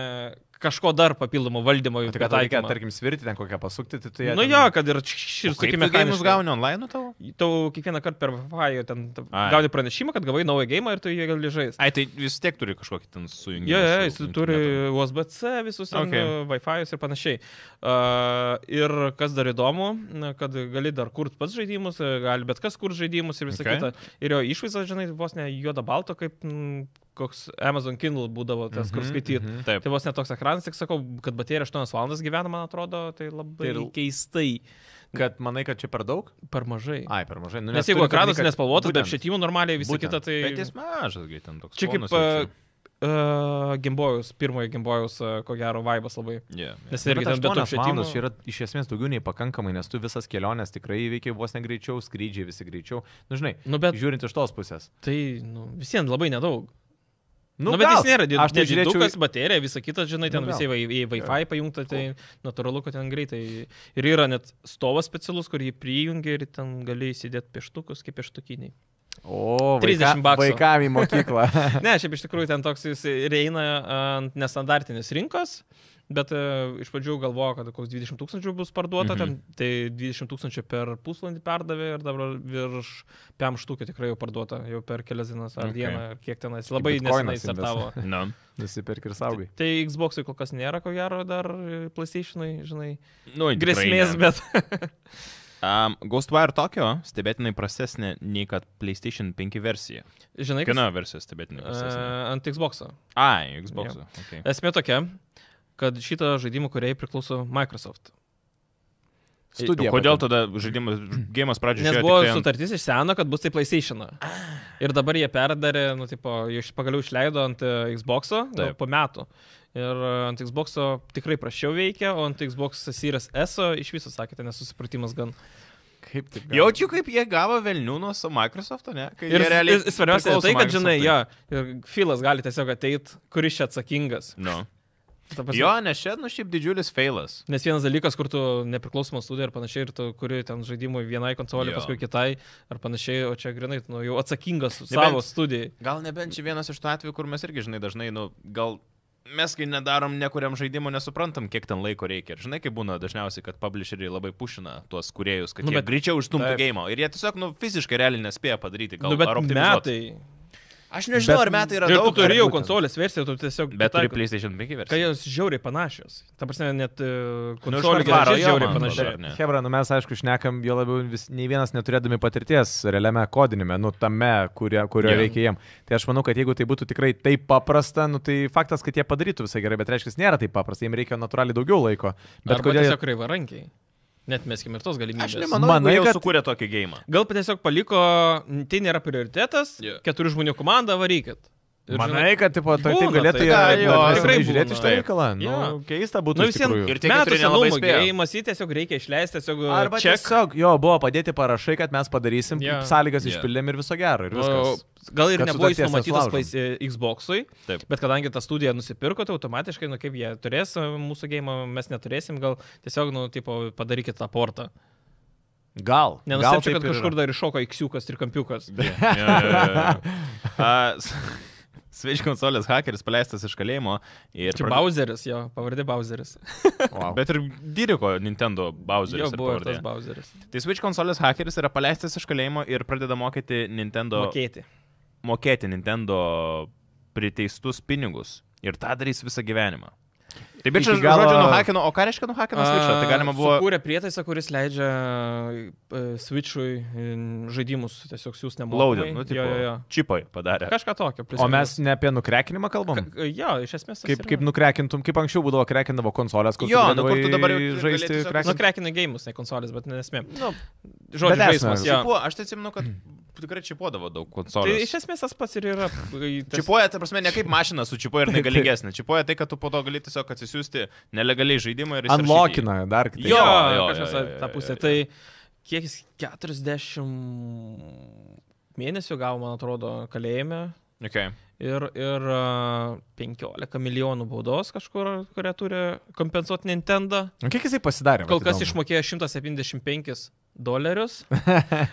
kažko dar papildomo valdymo. Tai kad reikia, tarkim, svirti ten kokią pasukti, tai tai... Nu jo, kad ir šis, sakykime, mechaniškai. Kaip tu gauni onlainu tavo? Tau kiekvieną kartą per Wi-Fi ten gauni pranešimą, kad gavai naują geimą ir tu jį gali žaisti. Ai, tai vis tiek turi kažkokį ten sujungimą. Jo, jo, jis turi U S B C visus okay. Wi-Fi'us ir panašiai. Uh, ir kas dar įdomu, kad gali dar kurti pats žaidimus, gali bet kas kurti žaidimus ir visą okay. kitą. Ir jo išvaizda, žinai, vos ne juoda balto, kaip m, koks Amazon Kindle būdavo, tas, mm-hmm, kur skaityti. Mm-hmm. Tai vos ne toks ekranas, tik sakau, kad baterija aštuonias valandas gyvena, man atrodo, tai labai tai keistai. Kad manai, kad čia per daug? Per mažai. Ai, per mažai. Nu, nes, nes jeigu ekranas nespalvotas, bet švietimų normaliai visą kitą, tai... Bet jis mažas, kai ten toks ponus. Uh, Gimbojus, pirmojo Gimbojus, uh, ko gero, vaibas labai. Yeah, yeah. Nes irgi ten betų švietimų yra iš esmės daugiau nei pakankamai, nes tu visas keliones tikrai įveikiai vos negreičiau, skrydžiai visi greičiau. Nu, žinai, nu, bet, žiūrint iš tos pusės. Tai nu, visiems labai nedaug. Nu, nu bet jis nėra didukas, žiūrėčiau... baterija, visa kita, žinai, ten nu, visi į Wi-Fi pajungta, tai natūralu, kad ten greitai. Ir yra net stovas specialus, kur jį prijungi ir ten gali įsidėti pieštukus kaip pieštukiniai. O, vaikam į mokyklą. Ne, šiaip iš tikrųjų ten toks jis reina ant nestandartinės rinkos, bet uh, iš pradžių galvojo, kad koks dvidešimt tūkstančių bus parduota, mm-hmm. ten, tai dvidešimt tūkstančių per pusvalandį perdavė ir dabar virš penki štukių tikrai jau parduota, jau per kelias dienas ar okay. dieną, ar kiek tenais, labai nesenai startavo. No. Nusipirk ir saugai. Tai, tai Xbox'ui kol kas nėra, ko gero, dar PlayStation'ui, žinai, nu, grėsmės, bet... Um, Ghostwire Tokyo stebėtinai prastesnė nei kad PlayStation penki versija. Žinai, kino versija stebėtinai prastesnė. Uh, ant Xbox'o. Ai, Xbox'o. Yeah. Okay. Esmė tokia, kad šitą žaidimų kūrėjai priklauso Microsoft. Studija. Kodėl tada žaidimas, gėjimas pradžioje nes buvo ant... sutartis iš seno, kad bus tai PlayStation'o. Ir dabar jie perdarė, nu, tipo, pagaliau išleido ant Xbox'o nu, po metų. Ir ant Xbox'o tikrai prašiau veikia, o ant Xbox Series S'o iš viso sakėte, nesusipratimas gan. Kaip taip? Jaučiu, kaip jie gavo velnių nuo Microsoft'o, ne? Kai ir svarbiausia tai, kad žinai, jo, ir Filas gali tiesiog ateiti, kuris čia atsakingas. No. Jo, nes čia, nu, šiaip didžiulis failas. Nes vienas dalykas, kur tu nepriklausoma studija ir panašiai, ir tu kuri ten žaidimui vienai konsolį, paskui kitai, ar panašiai, o čia grinai, nu, jau atsakingas nebent, savo studijai. Gal nebent čia vienas iš tų atvejų, kur mes irgi, žinai, dažnai, nu, gal mes kai nedarom, nekuriam žaidimų, nesuprantam, kiek ten laiko reikia. Ir žinai, kaip būna dažniausiai, kad publisheriai labai pušina tuos kūrėjus, kad nu, jie bet, greičiau išstumtų game. Ir jie tiesiog nu, fiziškai realiai nespėja padaryti, gal, nu, bet ar optimizuoti. Metai... Aš nežinau, bet, ar metai yra daug. Ir tu turėjau konsolės versiją, tu tiesiog... Bet turi PlayStation penki versiją. Kai jos žiauriai panašios. Ta prasme, net uh, konsolė nu, žiauriai, žiauriai panašiai. Hebra, nu mes, aišku, šnekam, jo labiau vis, nei vienas neturėdami patirties realiame kodinime, nu tame, kurio, kurio yeah. reikia jiem. Tai aš manau, kad jeigu tai būtų tikrai taip paprasta, nu tai faktas, kad jie padarytų visai gerai, bet reiškia, nėra taip paprasta, jiem reikia natūraliai daugiau laiko. Bet arba kodėl... tiesiog raivarankiai. Net meskim ir tos galimybės. Aš nemanau, Manai, jau kad... sukūrė tokį geimą. Gal tiesiog paliko, tai nėra prioritetas, yeah. keturių žmonių komandą varykit. Manai, kad tipo, tai būna, galėtų tai, tai, jo, tikrai žiūrėti iš tą reikalą. Nu, yeah. keista būtų nu, iš tikrųjų. Ir metų senumo geimas, jį tiesiog reikia išleisti, tiesiog arba check. Tiesiog, jo, buvo padėti parašai, kad mes padarysim, yeah. sąlygas yeah. išpildėm ir viso gero. Ir viskas. O, gal ir kad nebuvo jis numatytas Xbox'ui, taip. Bet kadangi tą studiją nusipirko, tai automatiškai, nu kaip jie turės mūsų geimą, mes neturėsim, gal tiesiog, nu, tipo, padarykit tą portą. Gal. Nenustepčiau, kad kažkur dar iššoko iksiukas ir kampiukas. Switch konsolės hakeris paleistas iš kalėjimo. Ir čia pradė... Bowseris, jo, pavardė Bowseris. Wow. Bet ir diriko Nintendo Bowseris. Jo, buvo ir tas Bowseris. Tai Switch konsolės hakeris yra paleistas iš kalėjimo ir pradeda mokyti Nintendo... Mokėti. Mokėti Nintendo priteistus pinigus. Ir tą darys visą gyvenimą. Tai bičias žodžiu galo... nuhakino, o ką reiškia nuhakino Switch'ą? Tai galima buvo... Sukūrė prietaisą, kuris leidžia Switch'ui žaidimus tiesiog siūs nemokamai. Loaded, nu tipo, jo, jo, jo. Čipai padarė. Kažką tokio. Prisimės. O mes ne apie nukrekinimą kalbam? Ka, jo, iš esmės. Kaip, kaip nukrekintum, kaip anksčiau būdavo krekindavo konsolės, kur jo, tu galėjai nu, tu dabar žaisti krekindavo. Nukrekina geimus, ne konsolės, bet nesmė. Nu, žodžiu, žaismas. Čipo, aš tai atsiminu, kad... Tikrai čipuodavo daug konsolės. Tai iš esmės tas pats ir yra. Tas... Čipuoja, tai prasme, ne kaip mašina su čipuoja ir negalingesnė. Čipuoja tai, kad tu po to gali tiesiog atsisiųsti nelegaliai žaidimą ir įsirašyti. Unlockina, dar kitaip. Jo, jo, kažkas jo, jo, jo, tą pusę. Jo, jo, jo. Tai kiek jis keturiasdešimt mėnesių gavo, man atrodo, kalėjime. Okay. Ir, ir penkiolika milijonų baudos kažkur, kurią turi kompensuoti Nintendo. O kiek jisai pasidarė? Kol kas išmokėjo šimtą septyniasdešimt penkis dolerius.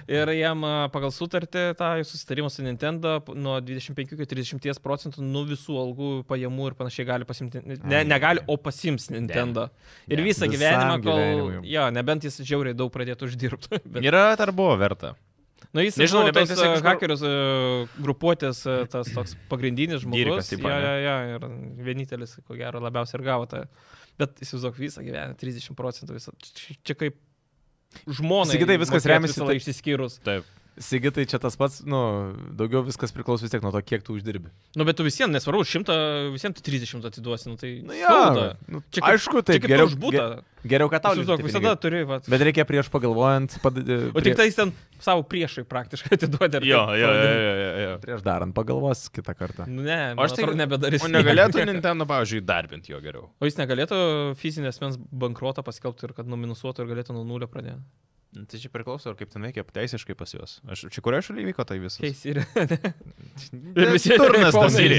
Ir jam pagal sutartį tą susitarimą su Nintendo nuo dvidešimt penki iki trisdešimt procentų nuo visų algų pajamų ir panašiai gali pasimti. Ne, negali, o pasims Nintendo. Ir ne, visą gyvenimą, kol... Jo, nebent jis žiauriai daug pradėtų uždirbti. Bet... Yra ar buvo verta? Nu, jis nežinau, nebent jis kažkur... hakerius grupuotės tas toks pagrindinis žmogus. Taip, ja, ja, ja, ir vienintelis, ko gero, labiausiai ir gavo tą. Bet jis visok visą gyvena, trisdešimt procentų visą. Čia kaip žmonai. Sigitai viskas remiasi tai išsiskyrus. Taip. Sigitai čia tas pats, nu, daugiau viskas priklauso vis tiek nuo to, kiek tu uždirbi. Nu, bet tu visiems, nesvarbu, šimtą, visiems tu trisdešimt atiduosi, nu, tai na, ja, nu, čia, aišku, taip, čia, geriau užbūta. Geriau, kad tau liūdėti visada turi, vat. Bet reikia prieš pagalvojant... Pad, prie... O tik tai jis ten savo priešai praktiškai atiduodė. Jo, jo, jo, jo, jo, jo. Prieš darant pagalvos kitą kartą. Ne, o aš tai nebedarysiu. O negalėtų Nintendo, pavyzdžiui, darbinti jo geriau? O jis negalėtų fizinės mens bankruotą paskelbti ir kad numinusuotų ir galėtų nuo nulio pradėti? Tai čia priklauso, ar kaip ten veikia teisiškai pas juos. Aš, čia kurioje šalyje vyko tai visas? Teisirė. Ir visi turnas tas įrė.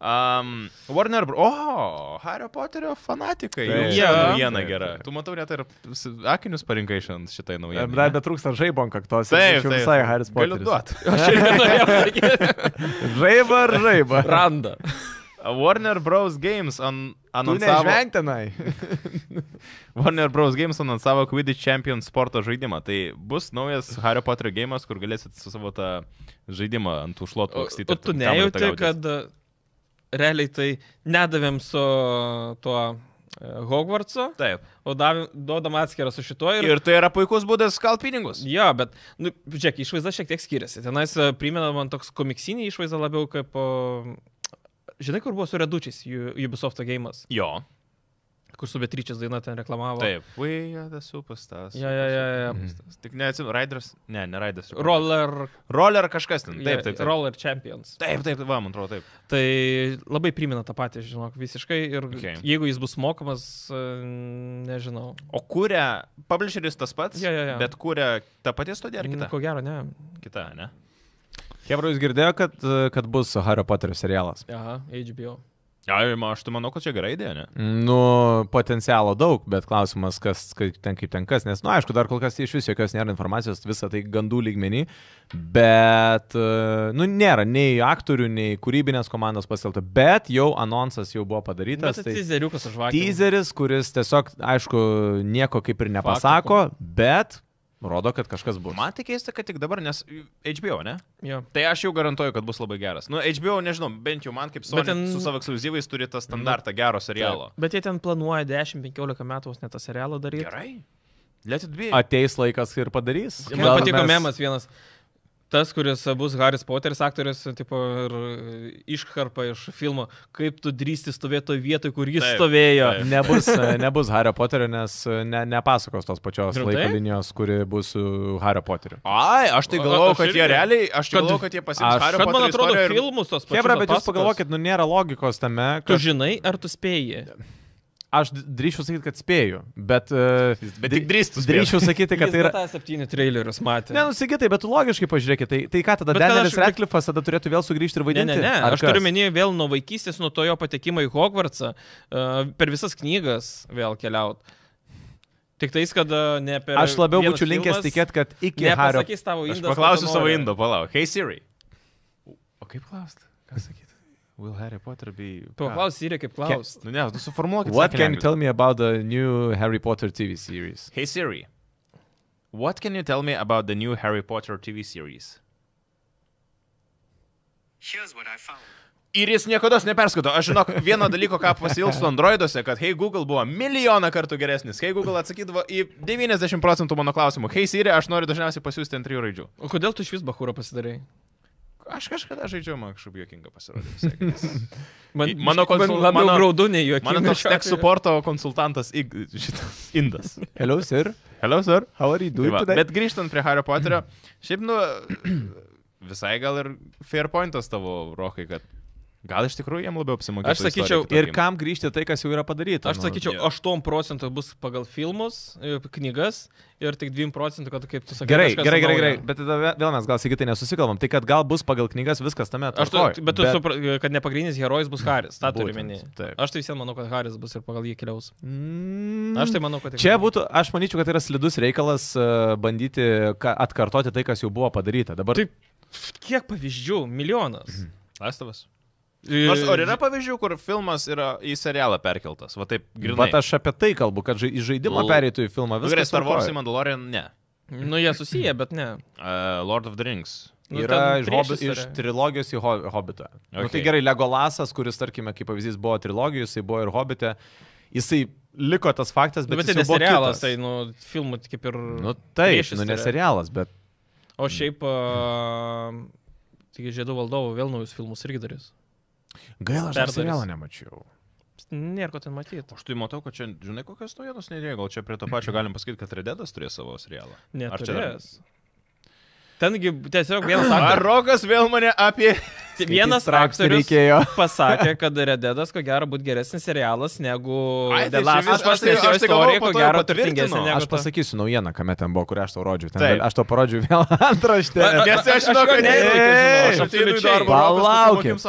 Um, Warner Bros. O, Harry Potterio fanatikai. Taip, jau naujiena gera. Tu matau, net ir akinius parinkai šiandien šitai naujieną. Be, bet trūksta žaibon kaktos. Taip, taip. Visai Harry Potteris. Galiu duoti. Žaiba ar žaiba? Randa. Warner Bros. Games an, anonsavo... Tu nežvengtinai. Warner Bros. Games anonsavo Quidditch Champions sporto žaidimą. Tai bus naujas Harry Potter geimas, kur galėsit su savo tą žaidimą ant tų šlotų akstyti. O, o tu nejauti, kad realiai tai nedavėm su tuo Hogwartso, taip. O davim, duodam atskirą su šituo. Ir... ir tai yra puikus būdas skalt pinigus. Jo, bet, nu, žiūrėk, išvaizda šiek tiek skiriasi. Tenais primena man toks komiksinį išvaizdą labiau kaip... O... Žinai, kur buvo su Redučiais Ubisoft geimas? Jo. Kur su Beatričės daina ten reklamavo. Taip. We are the superstars. Ja, ja, ja, ja. Mm. Tik neatsimenu, Raiders. Ne, ne Raiders. Roller. Roller kažkas ten. Taip, taip, taip. Roller Champions. Taip, taip, va, man atrodo, taip. Tai labai primena tą patį, žinok, visiškai. Ir okay. Jeigu jis bus mokamas, nežinau. O kuria, publisheris tas pats, ja, ja, ja. Bet kuria tą patį studiją ar kitą? Ko gero, ne. Kita, ne? Hebra, jūs girdėjo, kad, kad bus Harry Potter serialas. Aha, H B O. Aš tu manau, kad čia gerai idėja, ne? Nu, potencialo daug, bet klausimas, kas, kaip ten, kaip ten kas, nes, nu, aišku, dar kol kas iš vis jokios nėra informacijos, visą tai gandų lygmenį, bet, nu, nėra nei aktorių, nei kūrybinės komandos paskelbta, bet jau anonsas jau buvo padarytas. Bet tai teizeriukas už vakį. Teizeris, kuris tiesiog, aišku, nieko kaip ir nepasako, Faktiku. Bet... Rodo, kad kažkas bus. Man tai keista, kad tik dabar, nes H B O, ne? Jo. Tai aš jau garantuoju, kad bus labai geras. Nu, H B O, nežinau, bent jau man kaip Sony ten... su savo ekskliuzyvais turi tą standartą gero serialo. Taip. Bet jie ten planuoja dešimt penkiolika metų net tą serialą daryti. Gerai. Let it be. Ateis laikas ir padarys. Man mes... patiko memas vienas. Tas, kuris bus Harry Potteris aktorius, tipo, ir iškarpa iš filmo, kaip tu drįsti stovėti vietoj, kur jis taip, stovėjo. Taip. Nebus, nebus Harry Potterio, nes ne, nepasakos tos pačios ir laiko tai? Linijos, kuri bus Harry Potteriu. Ai, aš tai galvau, kad jie realiai, aš kad, galvau, kad jie pasims Harry Potterio. Man atrodo, ir... filmus tos pačios. Hebra, bet pasakas. Jūs pagalvokit, nu nėra logikos tame. Kad... Tu žinai, ar tu spėjai? Aš drįšiu sakyti, kad spėju, bet... Bet tik drįstu spėju. Drįšiu sakyti, kad tai yra... Jis tą septynių trailerius matė. Ne, nusigitai, bet tu logiškai pažiūrėkit, tai, tai ką tada Danielis Radcliffe'as tada turėtų vėl sugrįžti ir vaidinti? Ne, ne, ne. Aš kas? Turiu menį vėl nuo vaikystės, nuo to jo patekimo į Hogwartsą, per visas knygas vėl keliaut. Tik tais, kad ne per... Aš labiau būčiau linkęs tikėt, kad iki Hario... Nepasakys tavo indas. Aš paklausiu savo indo, palauk. Hey Siri. O kaip klausti? Ką sakyti? Will Harry Potter be... Tu paklaus, Siri, kaip klaus. Ke... Nu, ne, tu suformuokit. What can you tell me about the new Harry Potter T V series? Hey Siri, what can you tell me about the new Harry Potter T V series? Here's what I found. Ir jis niekados neperskato. Aš žinok, vieno dalyko, ką pasilgstu Androidose, kad Hey Google buvo milijoną kartų geresnis. Hey Google atsakydavo į devyniasdešimt procentų mano klausimų. Hey Siri, aš noriu dažniausiai pasiūsti ant trijų raidžių. O kodėl tu iš vis bachūro pasidarėjai? Aš kažkada žaidžiau, man kažkaip juokinga pasirodė. Man, mano konsul... labiau mano... graudu nei juokinga. Mano toks tech supporto konsultantas ig... šitas indas. Hello, sir. Hello, sir. How are you doing today? Bet grįžtant prie Harry Potterio, šiaip, nu, visai gal ir fair pointas tavo, Rokai, kad gal iš tikrųjų jam labiau apsimokėtų. Aš sakyčiau, ir kam grįžti tai, kas jau yra padaryta. Aš sakyčiau, jau. aštuoni procentai bus pagal filmus, knygas ir tik dvi procentai, kad kaip tu sakai. Gerai, gerai, gerai, gerai, bet tada vėl mes gal sakytai nesusikalbam. Tai kad gal bus pagal knygas viskas tame. Aš tu, bet tu bet... supra, kad ne pagrindinis herojus bus Haris, tą turi minėti. Aš tai visiems manau, kad Haris bus ir pagal jį keliaus. Mm. Aš tai manau, kad... Čia būtų, aš manyčiau, kad tai yra slidus reikalas bandyti atkartoti tai, kas jau buvo padaryta. Dabar... Tai kiek pavyzdžių? Milijonas. Mhm. Laistovas. Nors, ar yra pavyzdžių, kur filmas yra į serialą perkeltas? Va taip grinai. Bet aš apie tai kalbu, kad žai, į žaidimą pereitų į filmą viskas. Gerai, Star Wars į Mandalorian, ne. Nu, jie susiję, bet ne. Uh, Lord of the Rings. Nu, yra iš, Hobbit, iš trilogijos į Hobbitą. Okay. Nu, tai gerai, Legolasas, kuris, tarkime, kaip pavyzdys buvo trilogijos, jisai buvo ir Hobbite. Jisai liko tas faktas, bet, bet jisai tai buvo serialas, kitas. Tai nu, filmų kaip ir... Nu, tai, nu, ne serialas, bet... O šiaip, uh, tik Žiedų valdovų vėl naujus filmus irgi darys. Gaila, aš serialą nemačiau. Nėra ko ten matyti. Aš tai matau, kad čia, žinai, kokias naujienos neįdėjo. Gal čia prie to pačio galim pasakyti, kad Red Deadas turės savo serialą. Neturės. Tengi tiesiog vienas aktorius... Ar Rokas vėl mane apie... Vienas aktorius pasakė, kad Red Deadas, ko gero, būtų geresnis serialas negu... Ai, tai aš, aš, aš, tai, aš, tai galvoju, ko gero, turtingesnė negu... Aš pasakysiu naujieną, kame ten buvo, kurią aš tau rodžiu. Ten, aš tau parodžiu vėl antraštę. Nes aš žinau, kad neįdėjau. Palaukit,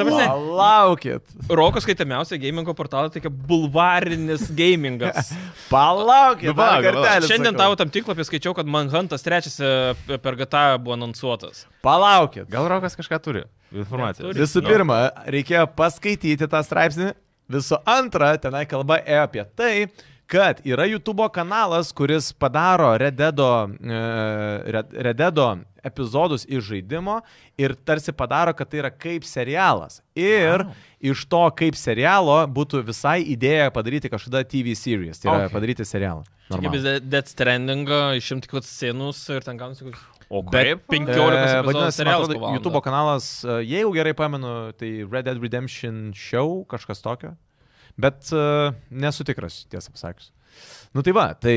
palaukit. Rokas skaitamiausia gamingo portalą, tai kaip bulvarinis gamingas. Palaukit. Šiandien tavo tam tinklapį skaičiau, kad Manhuntas trečias per G T A buvo anonsuotas. Palaukit. Gal Rokas kažką turi informaciją. Turi. Visų pirma, reikėjo paskaityti tą straipsnį. Visų antra, tenai kalba ėjo apie tai, kad yra YouTube kanalas, kuris padaro Red Deado, Red Deado epizodus iš žaidimo ir tarsi padaro, kad tai yra kaip serialas. Ir wow. Iš to kaip serialo būtų visai idėja padaryti kažkada T V series. Tai yra okay. Padaryti serialą. Kaip Death Stranding, išimti kokius scenus ir ten gaunasi kokius... O kaip? penkiolika YouTube kanalas, jeigu gerai pamenu, tai Red Dead Redemption Show, kažkas tokio. Bet uh, nesu tikras, tiesą pasakius. Nu tai va, tai...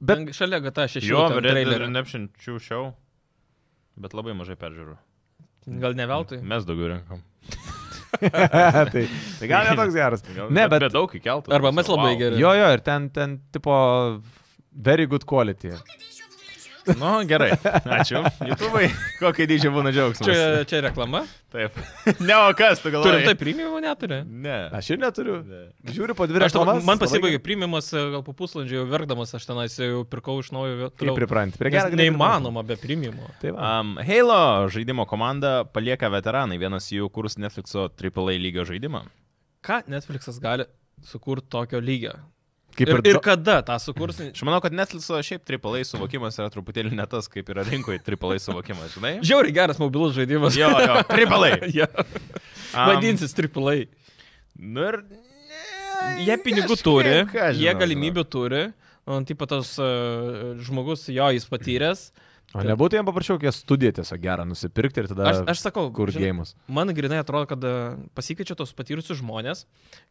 Bet... Šalia G T A šeši jo, Red Dead Redemption two Show, bet labai mažai peržiūrų. Gal ne veltui? Mes daugiau renkam. tai, tai gal ne toks geras. Gal, ne, bet... bet daug įkeltų. Arba mes labai wow. Gerai. Jo, jo, ir ten, ten tipo very good quality. Nu, gerai. Ačiū. YouTube'ai, kokia dydžia būna džiaugsmas. Čia, čia reklama? Taip. Ne, o kas tu galvoji? Turim tai premiumą neturi? Ne. Aš ir neturiu. Ne. Žiūriu po dvi reklamas. Man pasibaigė premiumas, gal po puslandžio jau verkdamas, aš tenais jau pirkau iš naujo. Kaip priprant. Neįmanoma be premiumo. Um, Halo žaidimo komanda palieka veteranai. Vienas jų kurs Netflix'o triple A lygio žaidimą. Ką Netflix'as gali sukurti tokio lygio? Ir, ir, ir kada tą sukursi? Aš manau, kad Netflix'o šiaip triple A suvokimas yra truputėlį ne tas, kaip yra rinkoje triple A suvokimas, žinai? Žiauriai geras mobilus žaidimas. Jo, jo, triple A. Jo. Um, Vadinsis triple A. Nu ir... Ne, jie pinigų turi, žinau, jie galimybių žinau. turi. Man taip pat tas uh, žmogus, jo, jis patyręs. O nebūtų jam paprašiau, kokią studiją tiesiog gerą nusipirkti ir tada aš, aš sakau, kur gėjimus. Man grinai atrodo, kad pasikeičia tos patyrusius žmonės,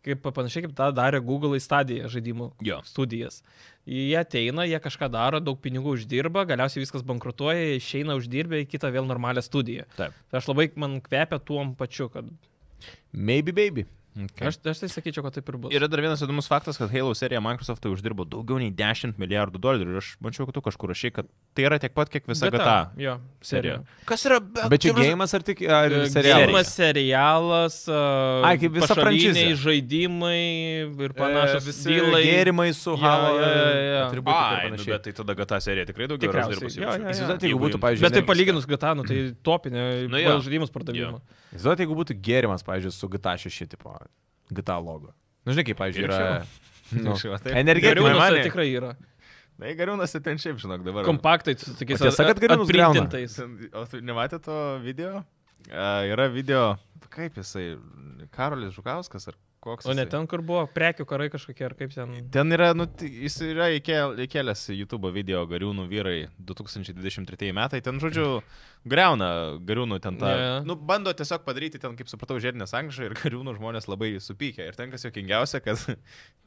kaip panašiai kaip tą darė Google stadiją žaidimų jo. studijas. Jie ateina, jie kažką daro, daug pinigų uždirba, galiausiai viskas bankrutuoja, išeina uždirbę į kitą vėl normalią studiją. Taip. Aš labai man kvepia tuom pačiu, kad... Maybe baby. Okay. Aš, aš tai sakyčiau, kad taip ir bus. Yra dar vienas įdomus faktas, kad Halo serija Microsoft'ui uždirbo daugiau nei dešimt milijardų dolerių. Ir aš mačiau, kad tu kažkur rašiai, kad tai yra tiek pat, kiek visa G T A serija. Kas yra... Be... Bet čia gėjimas ar tik ar serialas? Gėjimas, serialas, Ai, kaip visa pašaliniai žaidimai ir panašas e, visi dylai. Gėrimai su Halo. Ja, ja, ja, ja. Atributai ir panašiai. Bet tai tada G T A serija tikrai daugiau yra uždirbusi. Ja, ja, ja. Būtų, bet tai palyginus G T A, nu, tai topinė nu, ja. žaidimus pardavimo. Ja. Įsivaizduot, jeigu būtų gėrimas, pavyzdžiui, su G T A šeši tipo. G T A logo. Nu, žinai, kaip, pavyzdžiui, yra... Nu, energetinė manė. Tikrai yra. Tai Gariūnas ten šiaip, žinok, dabar... Kompaktai, tu sakys, atprintintais. O tu nematė to video? Uh, yra video, kaip jisai, Karolis Žukauskas ar koks jisai? O ne ten, kur buvo prekių karai kažkokie, ar kaip ten... Ten yra, nu, jis yra įkelęs YouTube video Gariūnų vyrai du tūkstančiai dvidešimt trečiais metai. Ten, žodžiu, greuna Gariūnų ten tą... Yeah. Nu, bando tiesiog padaryti ten, kaip supratau, žiedinę sankryžą ir Gariūnų žmonės labai supykę. Ir ten, kas juokingiausia, kad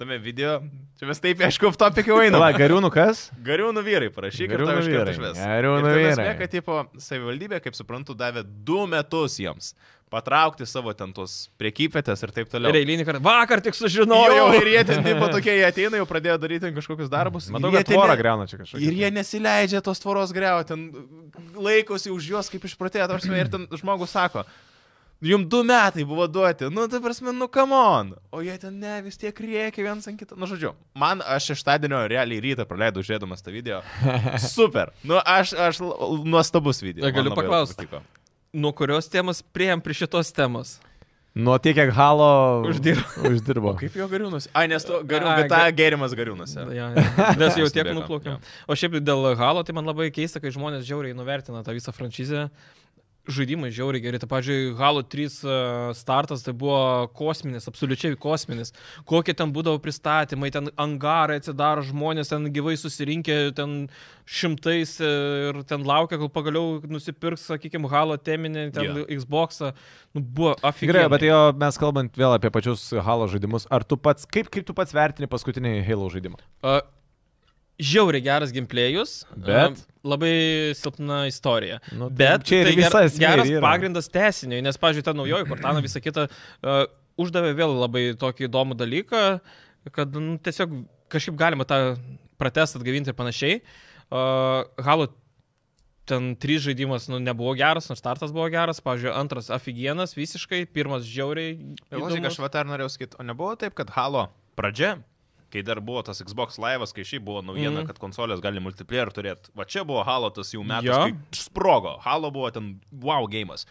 tame video... Čia mes taip, aišku, off topic jau einam. Gariūnų kas? Gariūnų vyrai, parašyk, kad tau iškart išves. Gariūnų vyrai. Ir ten esmė, kad, tipo, savivaldybė, kaip suprantu, davė du metus jiems patraukti savo ten tos prekypėtės ir taip toliau. Ir eilinį kartą, vakar tik sužinojau. Jau, ir jie ten, tipo, tokie, jie ateina, jau pradėjo daryti kažkokius darbus. Matau, kad tvorą greuna čia kažkokia. Ir jie nesileidžia tos tvoros greuti, ten laikosi už juos kaip išprotėjo, tarsi, ir ten žmogus sako, jums du metai buvo duoti, nu, tai prasme, nu, come on. O jie ten, ne, vis tiek rėkia viens ant kitą. Nu, žodžiu, man, aš šeštadienio realiai rytą praleidau žiūrėdamas tą video. Super. Nu, aš, aš nuostabus video. Galiu paklausti. Nuo kurios temos prieėm prie šitos temos? Nuo tiek, kiek Halo uždirbo. uždirbo. Kaip jo Gariūnas? Ai, nes to Gariūnas, ta gėrimas Gariūnas. Ja. Ja, ja. Nes jau tiek nuplaukėm. Ja. O šiaip dėl Halo, tai man labai keista, kai žmonės žiauriai nuvertina tą visą franšizę. Žaidimai žiauriai geri. Ta, pavyzdžiui, Halo trys startas tai buvo kosminis, absoliučiai kosminis. Kokie ten būdavo pristatymai, ten angarai atsidaro žmonės, ten gyvai susirinkę, ten šimtais ir ten laukia, kol pagaliau nusipirks, sakykime, Halo teminį, ten yeah. Xbox'ą. Nu, buvo afigiai. Gerai, bet jo, mes kalbant vėl apie pačius Halo žaidimus, ar tu pats, kaip, kaip tu pats vertini paskutinį Halo žaidimą? Uh, Žiauriai geras gameplay'us, bet labai silpna istorija. Nu, tai bet čia tai ger, geras yra pagrindas tesiniui, nes, pavyzdžiui, ta naujoji Cortana visą kitą uh, uždavė vėl labai tokį įdomų dalyką, kad nu, tiesiog kažkaip galima tą pratestą atgavinti ir panašiai. Uh, Halo ten trys žaidimas nu, nebuvo geras, nors startas buvo geras, pavyzdžiui, antras afigienas visiškai, pirmas žiauriai įdomus. Aš vatar norėjau sakyti, o nebuvo taip, kad Halo pradžia, kai dar buvo tas Xbox Live'as, kai šiaip buvo naujiena, mm. kad konsolės gali multiplayer turėti. Va čia buvo Halo tas jau metas, ja. kai sprogo. Halo buvo ten wow geimas.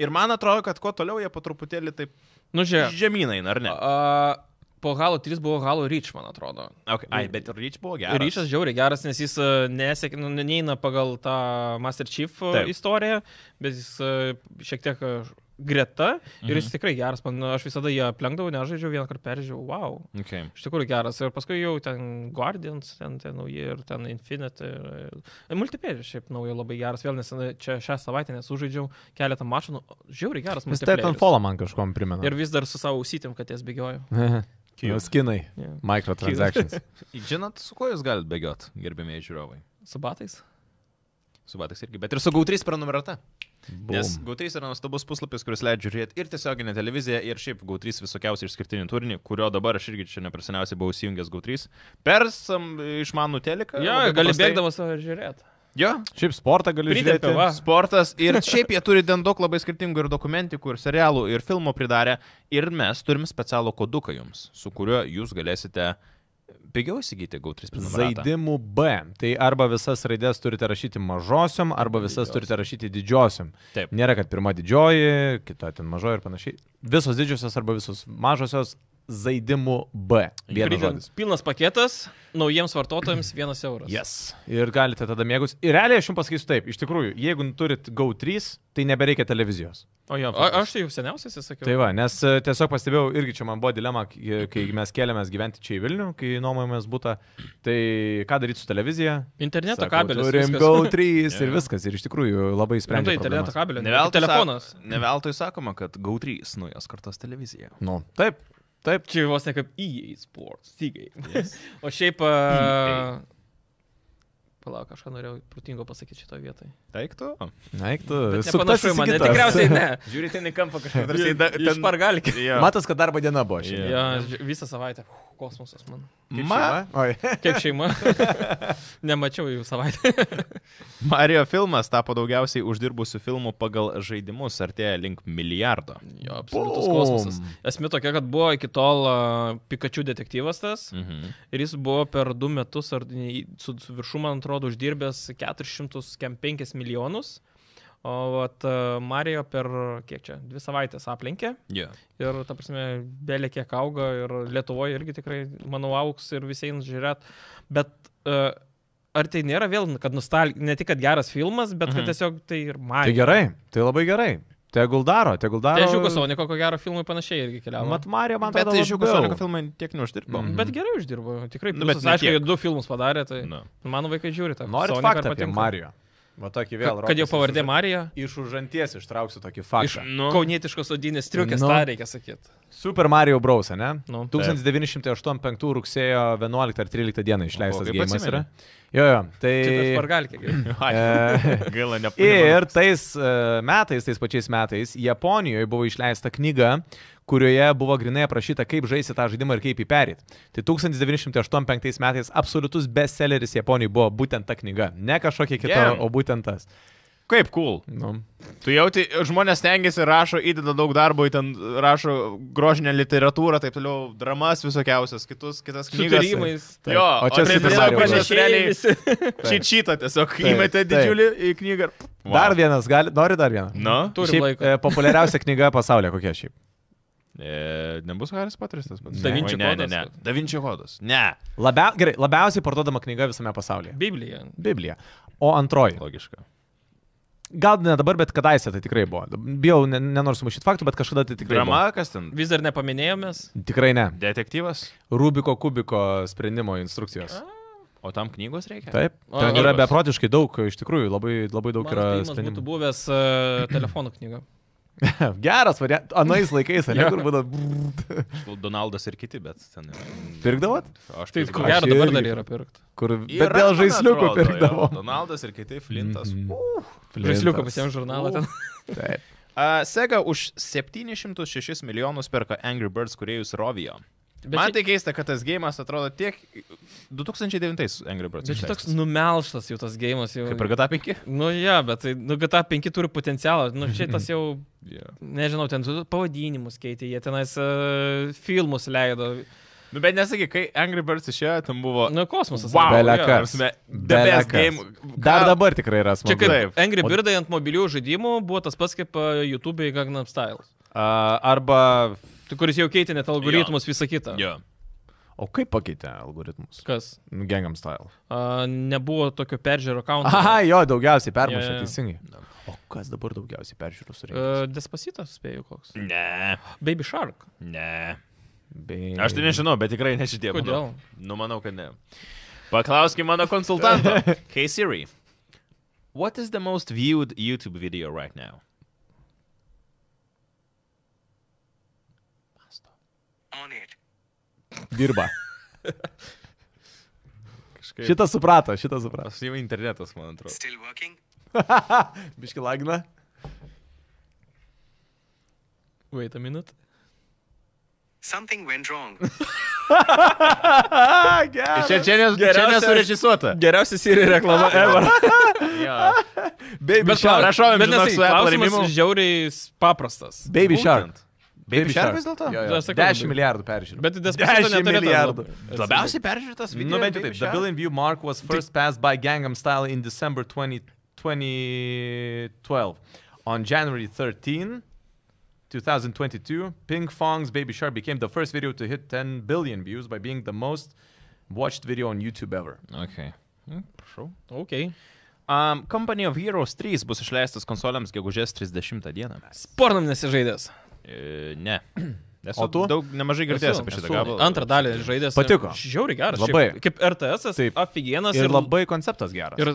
Ir man atrodo, kad kuo toliau jie po truputėlį taip nu, žemynai, ar ne? Uh, po Halo trys buvo Halo Reach, man atrodo. Okay. Ai, bet ir Reach buvo geras. Reach'as žiauriai geras, nes jis nesek, nu, neina pagal tą Master Chief taip. Istoriją, bet jis šiek tiek... greta ir jis mhm. tikrai geras, man, aš visada jį aplenkdavau, nežaidžiau, vieną kartą peržiūrėjau, wow, okay. iš tikrųjų geras, ir paskui jau ten Guardians, ten, ten nauji, ir ten Infinite, ir, ir multiplayer šiaip nauji labai geras, vėl nes čia šią savaitę nesužaidžiau keletą mačų, nu, žiauriai geras multiplayer. Vis Titanfall'ą man kažkom primena. Ir vis dar su savo ausytėm, kad jas bėgioju. Skinai, yeah. microtransactions. Žinot, su kuo jūs galite bėgiot, gerbėmiai žiūrovai? Su batais. Su batais irgi, bet ir su Go three prenumerata. Boom. Nes Go three yra nuostabus puslapis, kuris leidžia žiūrėti ir tiesioginę televiziją, ir šiaip Go three visokiausiai išskirtinį turinį, kurio dabar aš irgi čia neperseniausiai buvau įsijungęs Go three. Per išmanų teliką. Jo, gali bėgdamas žiūrėti. Jo. Šiaip sportą galiu žiūrėti. Sportas. Ir šiaip jie turi den daug labai skirtingų ir dokumentikų, ir serialų, ir filmų pridarę. Ir mes turim specialų koduką jums, su kuriuo jūs galėsite pigiau įsigyti Go three prenumeratą. Žaidimų B. Tai arba visas raidės turite rašyti mažosiom, arba visas didžiosiom turite rašyti didžiosiom. Taip. Nėra, kad pirma didžioji, kita ten mažoji ir panašiai. Visos didžiosios arba visos mažosios. Žaidimų B. Pilnas paketas, naujiems vartotojams vienas euras. Yes. Ir galite tada mėgus. Ir realiai aš jums pasakysiu taip, iš tikrųjų, jeigu turit Go three, tai nebereikia televizijos. O jo, a, aš tai jau seniausiai sakiau. Tai va, nes tiesiog pastebėjau, irgi čia man buvo dilema, kai mes kėlėmės gyventi čia į Vilnių, kai nuomojomės butą, tai ką daryti su televizija? Interneto sako, kabelis. Turim Go three ir viskas. Ir iš tikrųjų labai sprendžia problemas. Interneto kabelio, neveltui telefonas. Neveltui sakoma, kad Go three nujas kartos televizija. Nu, taip. Taip, čia vos ne kaip E A Sports, yes. O šiaip... Uh... Palauk, kažką norėjau protingo pasakyti šitoje vietoje. Taiktų? Taiktų. Suptašiu mane, tikriausiai ne. Žiūrite, ne kampą kažkaip tarsi da, ten... iš pargalikį. Yeah. Matas, kad darbo diena buvo šiandien. Yeah. Yeah. Visą savaitę. Kosmosas man. Kiek Ma... šeima? Kiek šeima? Nemačiau jų savaitę. Mario filmas tapo daugiausiai uždirbusių filmų pagal žaidimus, artėja link milijardo. Jo, absoliutus kosmosas. Esmė tokia, kad buvo iki tol uh, Pikachu detektyvas tas, mhm. ir jis buvo per du metus ar, su, su viršum, man atrodo, uždirbęs keturis šimtus penkis milijonus. O vat Mario per, kiek čia, dvi savaitės aplinkė. Yeah. Ir, ta prasme, belė kiek auga ir Lietuvoje irgi tikrai, manau, auks ir visi eins žiūrėt. Bet uh, ar tai nėra vėl, kad nostal... ne tik, kad geras filmas, bet mm-hmm. kad tiesiog tai ir Mario. Tai gerai, tai labai gerai. Tegul daro, tegul daro. Tai Žiūko Sauniko ko gero filmai panašiai irgi keliavo. Mat Mario, man atrodo, bet tai Žiūko Sauniko filmai tiek neuždirbo. Mm-hmm. Bet gerai uždirbo, tikrai. Nu, bet aišku, jie du filmus padarė, tai no. mano vaikai žiūri tą. Norit faktą apie Mario. Va tokį vėl Rokas. Kad jau pavardė Marija? Iš užanties ištrauksiu tokį faktą. Iš nu. Kaunietiškos odinės triukės, nu. tą reikia sakyti. Super Mario Bros, ne? Nu. tūkstantis devyni šimtai aštuoniasdešimt penktų rugsėjo vienuoliktą ar tryliktą dieną išleistas gėjimas yra. Jo, jo, tai... Čia pargalkė. Gaila, nepagalkė. Ir tais metais, tais pačiais metais, Japonijoje buvo išleista knyga, kurioje buvo grinai aprašyta, kaip žaisti tą žaidimą ir kaip jį perėti. Tai tūkstantis devyni šimtai aštuoniasdešimt penktais metais absoliutus bestselleris Japonijai buvo būtent ta knyga. Ne kažkokia kita, yeah. o būtent tas. Kaip cool. Nu. Tu jauti, žmonės stengiasi, rašo, įdeda daug darbo, ten rašo grožinę literatūrą, taip toliau, dramas visokiausias, kitus, kitas knygas. Tai. Jo, o čia tiesiog šitą tiesiog įmetė didžiulį į knygą. Wow. Dar vienas, gali, nori dar vieną? No? Turi laiko. E, populiariausia knyga pasaulyje, kokia šiaip? E, nebus Harry Potter tas pats. Da Vinčio kodas. Ne, ne, ne. Da Vinčio kodas. Ne. Labia, gerai, labiausiai parduodama knyga visame pasaulyje. Biblija. Biblija. O antroji. Logiška. Gal ne dabar, bet kadaise tai tikrai buvo. Bijau, nenoriu sumaišyti faktų, bet kažkada tai tikrai Drama, buvo. Kas ten? Vis dar nepaminėjomės? Tikrai ne. Detektyvas? Rubiko kubiko sprendimo instrukcijos. A. O tam knygos reikia? Taip. O, ten yra beprotiškai daug, iš tikrųjų, labai, labai daug yra sprendimų. Mano knygas būtų buvęs uh, telefonų knyga. Geras variant, anais laikais, ne, kur būdavo Donaldas ir kiti, bet ten... Pirkdavot? Aš tai, ko gero, dabar dar yra pirkt. Kur, bet yra, dėl žaisliukų pirkdavo. Donaldas ir kiti, Flintas. Mm -hmm. Flintas. Žaisliukų pasiem žurnalą ten. Taip. Uh, Sega už septynis šimtus šešis milijonus perka Angry Birds kūrėjus Rovio. Bet man tai keista, kad tas gėjimas atrodo tiek du tūkstančiai devintais Angry Birds. Bet čia toks numelštas jau tas gėjimas. Jau... Kaip ir G T A penki? Nu, ja, bet nu, G T A penki turi potencialą. Nu, šitas jau, yeah. nežinau, ten pavadinimus keitė, jie tenais uh, filmus leido. Nu, bet nesakyk, kai Angry Birds išėjo, ten buvo... Nu, kosmosas. Wow, Belekas. Yeah. Belekas. Game... Dar dabar tikrai yra smagu. Čia kaip Angry Birdai ant mobilių žaidimų buvo tas pats kaip YouTube'ai Gangnam Style. Uh, arba... Kuris jau keitė net algoritmus, jo. Visą kitą. Jo. O kaip pakeitė algoritmus? Kas? Gangnam Style. A, nebuvo tokio peržiūro counter. Aha, jo, daugiausiai permušė, teisingai. No. O kas dabar daugiausiai peržiūrų surinkęs? Despacito spėjau koks. Ne. Baby Shark. Ne. Be... Aš tai nežinau, bet tikrai ne šitie. Kodėl? Manau. Nu, manau, kad ne. Paklauski mano konsultanto. Hey Siri, what is the most viewed YouTube video right now? Dirba. Kažkaip... Šitą suprato, šitą suprato. Aš jau internetas, man atrodo. Still working? Biški lagina. Wait a minute. Something went wrong. Čia, čia, nes, čia nesurežisuota. Geriausias ir reklama ever. Baby Shark. Rašau, bet nesai, klausimas žiauriai paprastas. Baby Shark. Baby Shark vis dėlto? dešimt milijardų peržiūrėtų. Bet dešimt milijardų. Labiausiai peržiūrėtas video. Nu, bet taip. The billion view mark was first passed by Gangnam Style in December twenty twelve. On January thirteenth, two thousand twenty-two, Pink Fong's Baby Shark became the first video to hit ten billion views by being the most watched video on YouTube ever. Okay. Mm, prašau. Okay. Um, Company of Heroes three bus išleistas konsoliams gegužės trisdešimtą dieną. Sportam nesižaidęs. E, ne. Esu o tu? Daug nemažai girdėjęs apie šitą gabalą. Antrą dalį žaidęs. Patiko. Žiauri geras. Labai. Šiaip, kaip R T S, afigienas. Ir, ir labai konceptas geras. Ir uh,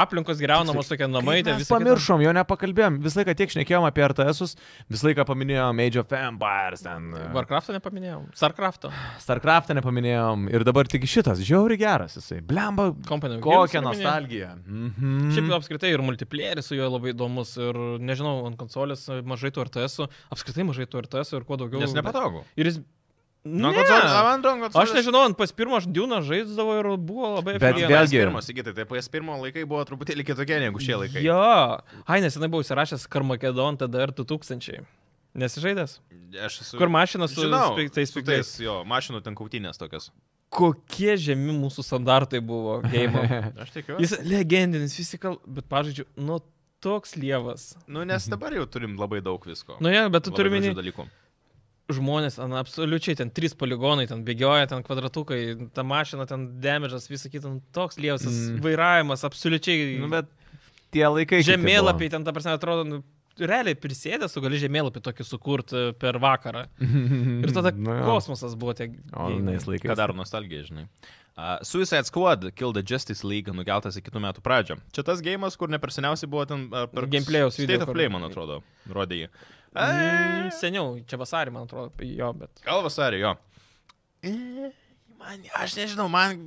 aplinkos greunamos tokie namai. Tai mes pamiršom, jo nepakalbėjom. Visą laiką tiek šnekėjom apie R T S'us, visą laiką paminėjom Age of Empires. Ten, uh... Warcraft'o nepaminėjom. Starcraft'o. Starcraft'o nepaminėjom. Ir dabar tik šitas. Žiauri geras jisai. Blemba. Company kokia nostalgija. Mm-hmm. Šiaip apskritai ir multiplayeris su juo labai įdomus. Ir nežinau, ant konsolės mažai tų R T S'ų. Apskritai mažai tų R T S'ų ir kuo daugiau. Nes nepatogu. Ir jis... Ne. Ne. Aš nežinau, ant P S one aš Dune žaisdavo ir buvo labai... Bet vėlgi... Tai P S one laikai buvo truputėlį kitokie negu šie laikai. Jo. Ai, nesenai buvau įsirašęs Karmakedon T D R two thousand. Nesižaidęs? Aš esu... Kur mašinas su tais piktais? Jo, mašinų ten kautinės tokios. Kokie žemi mūsų standartai buvo game. Aš tikiu. Jis legendinis, physical, bet pažaidžiu, nu toks lievas. Nu, nes dabar jau turim labai daug visko. Nu, ja, bet tu turim dalykų. Žmonės, an, absoliučiai, ten trys poligonai, ten bėgioja, ten kvadratukai, ta mašina, ten damage'as, visą kitą, toks lievas mm. vairavimas, absoliučiai. Nu, bet tie laikai žemėlapiai, ten, ta prasme, atrodo, nu, realiai prisėdęs, tu gali žemėlapį tokį sukurti per vakarą. Ir tada no, kosmosas buvo tie... O, nais laikais. Ką daro nostalgija, žinai. Uh, Suicide Squad Kill the Justice League nukeltas į kitų metų pradžią. Čia tas geimas, kur ne per seniausiai buvo ten uh, per gameplayaus video. State of Play, man atrodo, rodė jį. Mm, seniau, čia vasarį, man atrodo, jo, bet... Gal vasarį, jo. E, man, aš nežinau, man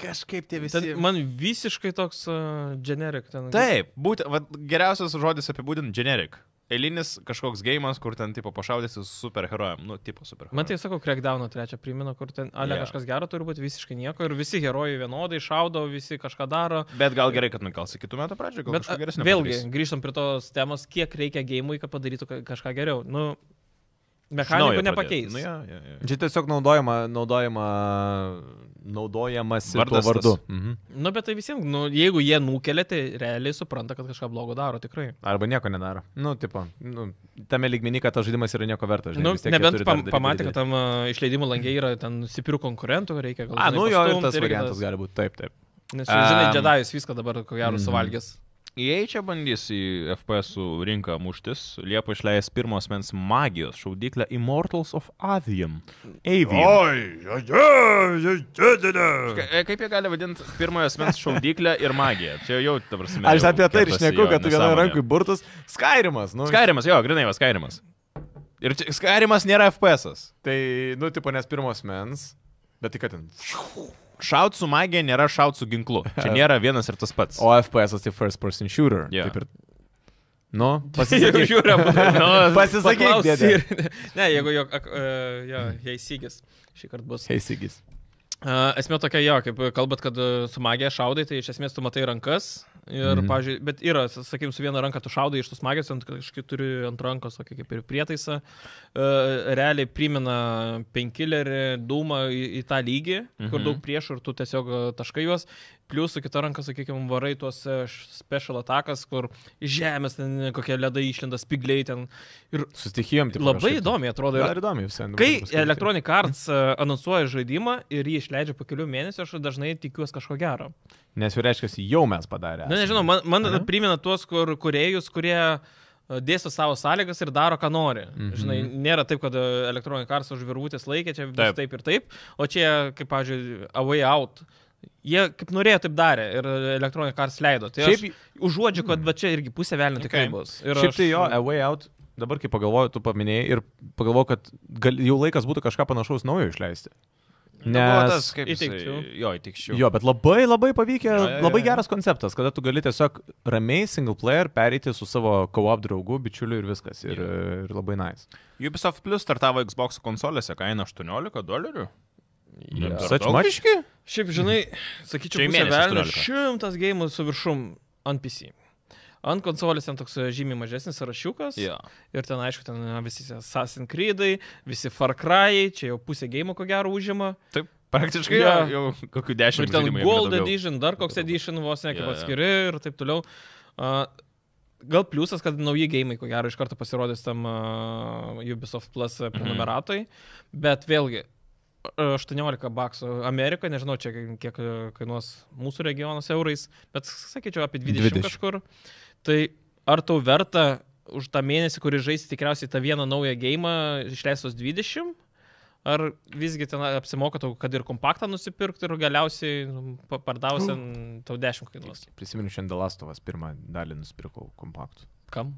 kažkaip tie visi... Tad man visiškai toks uh, generic ten... Taip, būti, va, geriausias žodis apibūdint generic. Eilinis kažkoks geimas, kur ten tipo pašaudėsi su superherojam. Nu, tipo superherojam. Man tai sakau, Crackdowno trečią primino, kur ten ale yeah. kažkas gero turi būti, visiškai nieko. Ir visi herojai vienodai šaudo, visi kažką daro. Bet gal gerai, kad nukelsi kitų metų pradžią, gal bet, kažką geresnio padarys. Vėlgi, grįžtam prie tos temos, kiek reikia geimui, kad padarytų kažką geriau. Nu, mechanikų nepakeis. Nu, ja, ja, ja. Čia tiesiog naudojama, naudojama, naudojamasi tuo vardu. Mhm. Nu, bet tai visiems, nu, jeigu jie nukelia, tai realiai supranta, kad kažką blogo daro tikrai. Arba nieko nedaro. Nu, tipo, nu, tame lygmeny, kad tas žaidimas yra nieko vertas. Nu, nebent pam, pamatė, kad tam išleidimų langiai yra ten nusipirkų konkurentų, reikia galbūt. A, nu jo, ir tas variantas gali būti. Taip, taip. Nes, um, žinai, Jedajus viską dabar, ko gero, suvalgės. Jei čia bandys į F P S rinką muštis, Liepa išleis pirmo asmens magijos šaudyklę Immortals of Avium. Kaip jie gali vadinti pirmojo asmens šaudyklę ir magiją? Čia jau dabar prasme. Aš apie tai ir šneku, kad tu vieną rankui burtus. Skyrimas, nu. Skyrimas, jo, grinai va, Skyrimas. Ir Skyrimas nėra F P S'as. Tai, nu, tipo, nes pirmo asmens, bet tik kad ten... Šaut su magija nėra šaut su ginklu. Čia nėra vienas ir tas pats. O F P S'as tai first person shooter. Yeah. Taip ir... Nu, pasisakyk. nu, pasisakyk, dėdė. Ne, jeigu jo, uh, jo hei sigis. Šį kartą bus. Hei sigis. Uh, esmė tokia, jo, kaip kalbat, kad su magija šaudai, tai iš esmės tu matai rankas. Ir, mm-hmm. pavyzdžiui, bet yra, sakykim, su viena ranka tu šaudai iš tos magijos, ant kažkaip turi ant rankos, sakykim, kaip ir prietaisą. Uh, realiai primina penkilerį, dūmą į, į tą lygį, mm-hmm. kur daug priešų ir tu tiesiog taškai juos. Plius su kita ranka, sakykim, varai tuos special atakas, kur žemės, ten kokie ledai išlenda, spigliai ten. Ir su stichijom, taip. Labai įdomiai atrodo. Dar įdomiai visai. Kai Electronic Arts anonsuoja žaidimą ir jį iš leidžia po kelių mėnesių, aš dažnai tikiuos kažko gero. Nes jau reiškia, jau mes padarė. Na, nežinau, man, man uh-huh. primena tuos kur, kurėjus, kurie dėsto savo sąlygas ir daro, ką nori. Uh-huh. Žinai, nėra taip, kad Electronic Arts už virvutės laikė, čia taip. taip ir taip, o čia, kaip, pavyzdžiui, A Way Out. Jie kaip norėjo, taip darė ir Electronic Arts leido. Tai šiaip... aš užuodžiu, kad va čia irgi pusė velnio tikrai okay. bus. Ir šiaip tai aš... jo, A Way Out... Dabar, kai pagalvoju, tu paminėjai ir pagalvoju, kad gal, jau laikas būtų kažką panašaus naujo išleisti. Nes įtikčiau. Jo, įtikčiau. Jo, bet labai, labai pavykė, labai geras konceptas, kada tu gali tiesiog ramiai single player pereiti su savo co-op draugu, bičiuliu ir viskas. Ir, ir labai nice. Ubisoft Plus startavo Xbox konsolėse, kaina aštuoniolika dolerių. Ja. Sačmačiški? Šiaip, žinai, sakyčiau, pusė velnio šimtas gėjimų su viršum ant P C. Ant konsolės ten toks žymiai mažesnis rašiukas. Ja. Ir ten, aišku, ten visi Assassin's Creed'ai, visi Far Cry'ai, čia jau pusė gėjimų ko gero užima. Taip. Praktiškai ja. jau, jau kokių dešimt žaidimų. Ir ten Gold Edition, dar koks Edition vos ne kaip ja, atskiri ja. ir taip toliau. Uh, gal pliusas, kad nauji gėjimai, ko gero, iš karto pasirodys tam uh, Ubisoft Plus prenumeratoj. Mm-hmm. Bet vėlgi, aštuoniolika baksų Amerika, nežinau čia kiek kainuos mūsų regionos eurais, bet sakyčiau apie dvidešimt kažkur. Tai ar tau verta už tą mėnesį, kurį žaisi tikriausiai tą vieną naują gėjimą, išleistos dvidešimt? Ar visgi ten apsimoka tau, kad ir kompaktą nusipirkti ir galiausiai pardausi tau dešimt kainuos? Prisimenu, šiandien Lastovas pirmą dalį nusipirkau kompaktų. Kam?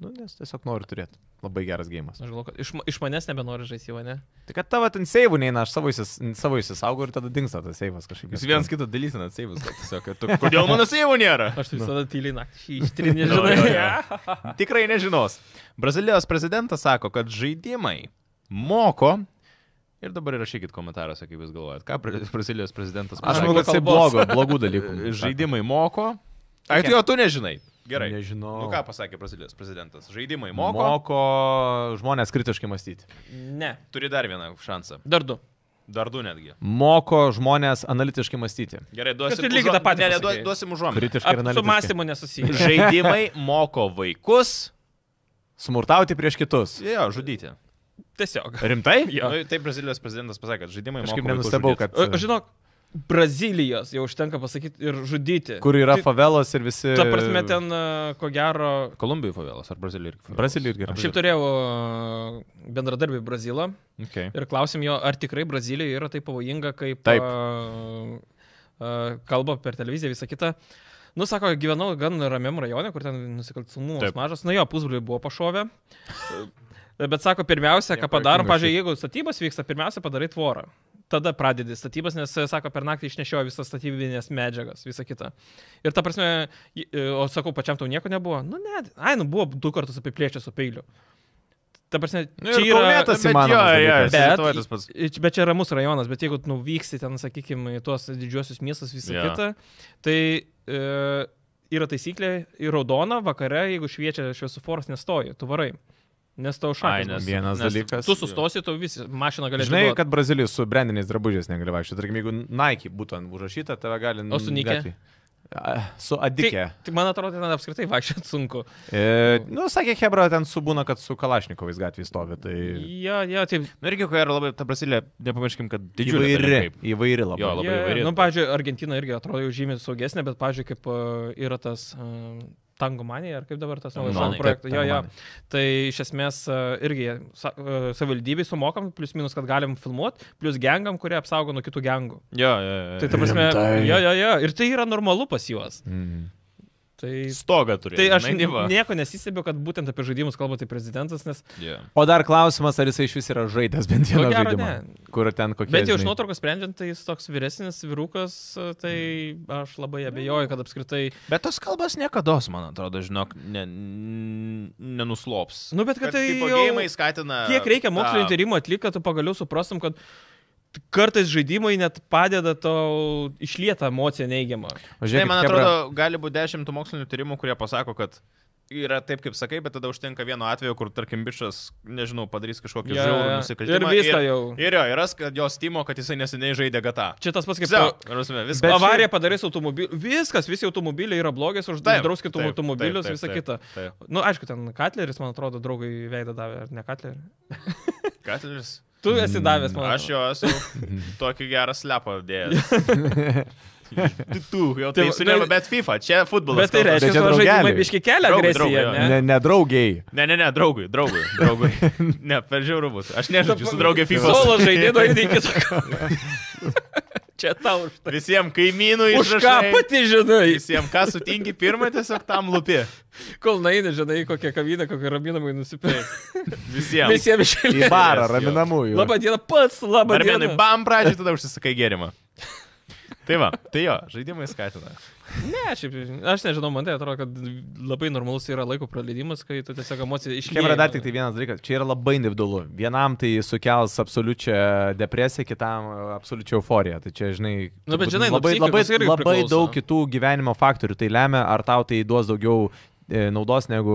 Nu, nes tiesiog noriu turėti. Labai geras geimas. Aš galvoju, iš, iš manęs nebenori žaisti jau, ne? Tai kad tavo ten seivų neina, aš savo, įsis, savo įsisaugau ir tada dingsta tas seivas kažkaip. Jūs vienas kito dalysinat seivus, kad tiesiog, tu, kodėl mano seivų nėra? Aš tai visada tyliai naktį ištrinį žinai. No, no, no. Tikrai nežinos. Brazilijos prezidentas sako, kad žaidimai moko. Ir dabar įrašykit komentaruose, kaip jūs galvojat, ką Brazilijos prezidentas pasakė. Aš manau, kad jisai blogo, blogų dalykų. Žaidimai moko. Ai, tu jo, tu nežinai. Gerai. Nežinau. Nu ką pasakė Brazilijos prezidentas? Žaidimai moko. Moko žmonės kritiškai mąstyti. Ne. Turi dar vieną šansą. Dar du. Dar du netgi. Moko žmonės analitiškai mąstyti. Gerai, duosim užuomą. Kritiškai ir analitiškai. Su mąstymu nesusiję. Žaidimai moko vaikus smurtauti prieš kitus. Jo, žudyti. Tiesiog. Rimtai? Ja. Nu, taip Brazilijos prezidentas pasakė, kad žaidimai moko vaikus žudyti. Kad... Aš žinok, Brazilijos jau užtenka pasakyti ir žudyti. Kur yra favelos ir visi... Ta prasme ten, ko gero... Kolumbijų favelos ar Brazilijų irgi favelos? Brazilijų irgi. Aš šiaip turėjau bendradarbį Brazilą okay. ir klausim jo, ar tikrai Brazilijoje yra taip pavojinga, kaip taip. A, a, kalba per televiziją visą kitą. Nu, sako, gyvenau gan ramiam rajone, kur ten nusikalstamumas mažas. Na jo, pusbroliai buvo pašovę. Bet sako, pirmiausia, ką padarom, pavyzdžiui, jeigu statybos vyksta, pirmiausia padarai tvorą. Tada pradedi statybas, nes, sako, per naktį išnešiojo visas statybinės medžiagas, visą kitą. Ir ta prasme, o sakau, pačiam tau nieko nebuvo. Nu, ne, ai, nu, buvo du kartus apiplėšęs su peiliu. Ta prasme, nu, čia yra... Bet, jo, jo, bet, bet, bet čia ramus rajonas, bet jeigu nu, vyksi ten, sakykime, į tuos didžiuosius miestus, visą ja. kitą, tai... E, yra taisyklė, į raudoną vakare, jeigu šviečia šviesoforas, nestoji, tu varai. Nes tau šakės. Vienas nes dalykas. Tu sustosi, tu visi mašiną gali žinai, duot. Kad Brazilijos su brandiniais drabužiais negali vaikščioti. Tarkim, jeigu Nike būtų užrašyta, tave gali... O su Nike? Su Adike. Tai, tai man atrodo, ten apskritai vaikščioti sunku. E, nu, sakė Hebra, ten subūna, kad su Kalašnikovais gatvėje stovi. Tai... Ja, ja, taip. Nu, irgi, ko yra labai ta Brazilija, nepamirškim, kad didžiulė. Įvairi. Įvairi labai. Jo, labai ja, įvairi. Nu, pavyzdžiui, Argentina irgi atrodo jau žymiai saugesnė, bet, pavyzdžiui, kaip yra tas... Um, Tango manija, ar kaip dabar tas naujas projektas. Jo, jo. Tai iš esmės irgi sa, savivaldybei sumokam, plus minus, kad galim filmuoti, plus gengam, kurie apsaugo nuo kitų gengų. Jo, jo, jo. Tai ta prasme, jo, jo, jo. Ir tai yra normalu pas juos. Mm. Tai, stogą turi. Tai aš naidiva. Nieko nesistebėjau, kad būtent apie žaidimus kalba tai prezidentas, nes... Yeah. O dar klausimas, ar jisai iš vis yra žaidęs bent vieną žaidimą. Ne. Kur ten kokie... Bet jau iš nuotraukos sprendžiant, tai jis toks vyresnis vyrukas, tai aš labai abejoju, kad apskritai... Bet tos kalbas niekados, man atrodo, žinok, ne, nenuslops. Nu, bet kad, kad tai jau... Skatina... Kiek reikia mokslinio tyrimų atlikti, kad tu pagaliau suprastum, kad... Kartais žaidimai net padeda tau išlietą emociją neigiamą. Tai, man atrodo, gali būti dešimtų mokslinių tyrimų, kurie pasako, kad yra taip, kaip sakai, bet tada užtenka vieno atveju, kur, tarkim, bišas, nežinau, padarys kažkokį ja, žiaurų nusikaltimą. Ir viską jau. Ir jo, yra kad jos timo, kad jisai neseniai žaidė G T A. Čia tas pats kaip... Ta... Avarija padarys automobilį. Viskas, visi automobiliai yra blogės, uždrauskit automobilius, visą kitą. Na, nu, aišku, ten Katleris, man atrodo, draugai veidą davė, ar ne Katleris? Katleris? Tu esi davęs, man. Aš jau esu tokį gerą slepą dėjęs. Tu, jau tai sunėma, bet FIFA, čia futbolas. Bet tai reiškia, kad žaidimai biški kelia agresiją, ne? Ne, ne draugiai. Ne, ne, ne, draugui, draugui, draugui. Ne, per žiaurų bus. Aš nežaidžiu su draugė FIFA. Solo žaidėdo įdėkį tokio. Čia tau už tai. Visiems kaimynų išrašai. Už ką pati žinai. Visiems, ką sutinki pirmą, tiesiog tam lupi. Kol naini, žinai, kokią kavinę, kokią raminamai nusipirk. Visiems. Visiems išėlė. Į barą raminamųjų. Labą dieną pats, labą dieną. Armenai, bam, pradžiai, tada užsisakai gėrimą. Tai va, tai jo, žaidimai skatina. Ne, šiaip, aš nežinau, man tai atrodo, kad labai normalus yra laiko praleidimas, kai tu tiesiog emociją iškėlė. Kebra dar tik tai vienas dalykas, čia yra labai individualu. Vienam tai sukels absoliučią depresiją, kitam absoliučią euforiją. Tai čia, žinai, nu, bet, žinai labai, labai, labai daug kitų gyvenimo faktorių tai lemia, ar tau tai duos daugiau naudos, negu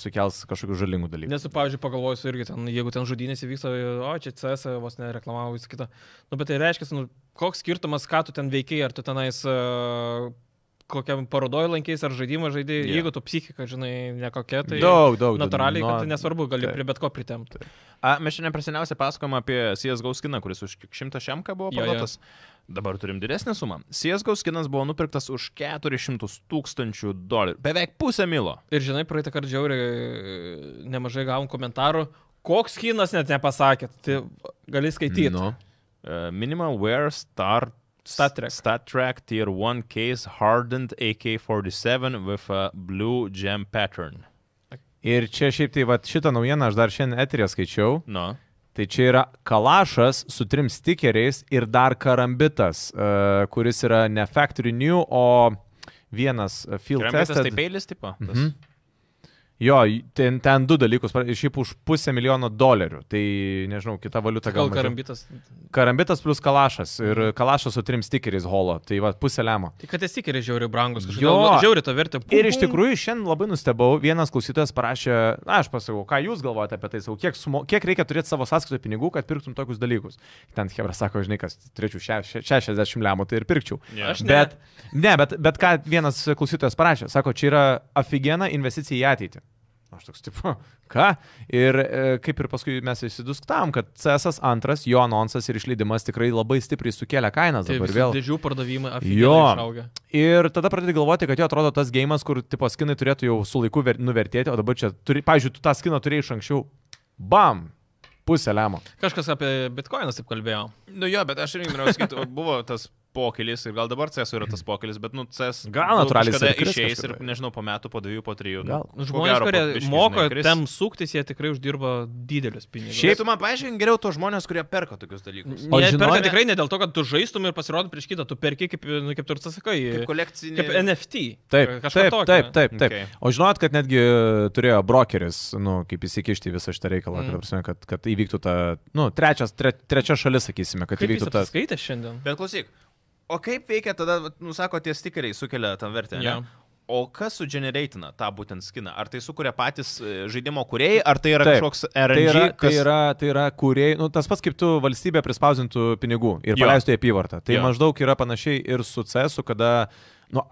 sukels kažkokių žalingų dalykų. Nes, pavyzdžiui, pagalvojusiu irgi, ten, jeigu ten žudynės įvyksta, o čia C S vos nereklamavo visą kitą. Nu, bet tai reiškia, nu, koks skirtumas, ką tu ten veikiai, ar tu tenais uh, kokiam parodoj lankiais, ar žaidimą žaidėjai, yeah. Jeigu tu psichika, žinai, nekokia, tai daug, daug, natūraliai, daug, kad no, tai nesvarbu, gali tai. Prie bet ko pritemti. A, mes šiandien praseniausiai pasakojame apie C S G O skiną, kuris už šimtą šemką buvo parduotas. Dabar turim didesnį sumą. C S G O skinas buvo nupirktas už keturis šimtus tūkstančių dolerių. Beveik pusę milo. Ir žinai, praeitą kartą žiauriai nemažai gavom komentarų, koks skinas net nepasakėt. Tai gali skaityti. No. Uh, minimal wear star Stat Trek. Stat Trek Tier one case hardened A K forty-seven with a blue gem pattern. Ir čia šiaip tai va, šitą naujieną aš dar šiandien eterį skaičiau. No. Tai čia yra kalašas su trim stikeriais ir dar karambitas, uh, kuris yra ne Factory New, o vienas field karambitas tested. Karambitas tai peilis tipo? Mm-hmm. Jo, ten, ten du dalykus, šiaip už pusę milijono dolerių. Tai, nežinau, kita valiuta gal mažiau. Karambitas? Karambitas plus kalašas. Ir kalašas su trim stikeriais holo. Tai va, pusę lemo. Tai kad tie stikeriai žiauri brangus. Kažkodėl žiauri to vertė. Pum, ir iš tikrųjų, šiandien labai nustebau. Vienas klausytojas parašė, na, aš pasakau, ką jūs galvojate apie tai, kiek, sumo, kiek reikia turėti savo sąskaitoje pinigų, kad pirktum tokius dalykus. Ten Hebra sako, žinai, kas turėčiau šešiasdešimt lemų, tai ir pirkčiau. Ja. Aš ne. Bet, ne, bet, bet ką vienas klausytojas parašė, sako, čia yra afigiena investicija į ateitį. Aš toks, tipo, ką? Ir e, kaip ir paskui mes įsidustam, kad C S antras, jo anonsas ir išleidimas tikrai labai stipriai sukėlė kainas dabar vėl. Taip, didžių pardavimai afigienai išaugia. Ir tada pradedi galvoti, kad jo atrodo tas geimas, kur tipo skinai turėtų jau su laiku ver, nuvertėti, o dabar čia, turi, pavyzdžiui, tu tą skiną turėjai iš anksčiau, bam, pusę lemo. Kažkas apie bitcoinas taip kalbėjo. Nu jo, bet aš irgi norėjau sakyti, buvo tas pokelis ir gal dabar C S yra tas pokelis, bet nu C S gal natūraliai išeis ir nežinau, po metų, po dviejų, po trijų. Gal. Žmonės, gero, kurie moka tam suktis, jie tikrai uždirba didelius pinigus. Šiaip tu man paaiškink geriau tos žmonės, kurie perka tokius dalykus. O jie žinoj, perka ne... tikrai ne dėl to, kad tu žaistum ir pasirodai prieš kitą, tu perki kaip, nu, kaip tu ir sakai, kaip kolekcinė... kaip N F T. Taip, kažką tokio. Taip, taip, taip. Okay. O žinot, kad netgi turėjo brokeris, nu, kaip įsikišti visą šitą reikalą, mm. kad, prasme, kad, kad įvyktų ta, nu, trečias, tre, trečia šalis, sakysime, kad kaip įvyktų ta... Skaitė šiandien. Bet klausyk. O kaip veikia tada, nu, sako, tie stikeriai sukelia tą vertę, yeah. Ne? O kas sugeneraitina tą būtent skiną? Ar tai sukuria patys žaidimo kūrėjai, ar tai yra taip, kažkoks R N G? Tai yra, kas... tai yra, tai yra kūrėjai, nu, tas pats kaip tu valstybė prispausintų pinigų ir paleistų į apyvartą. Tai jo. Maždaug yra panašiai ir su C S U, kada, nu,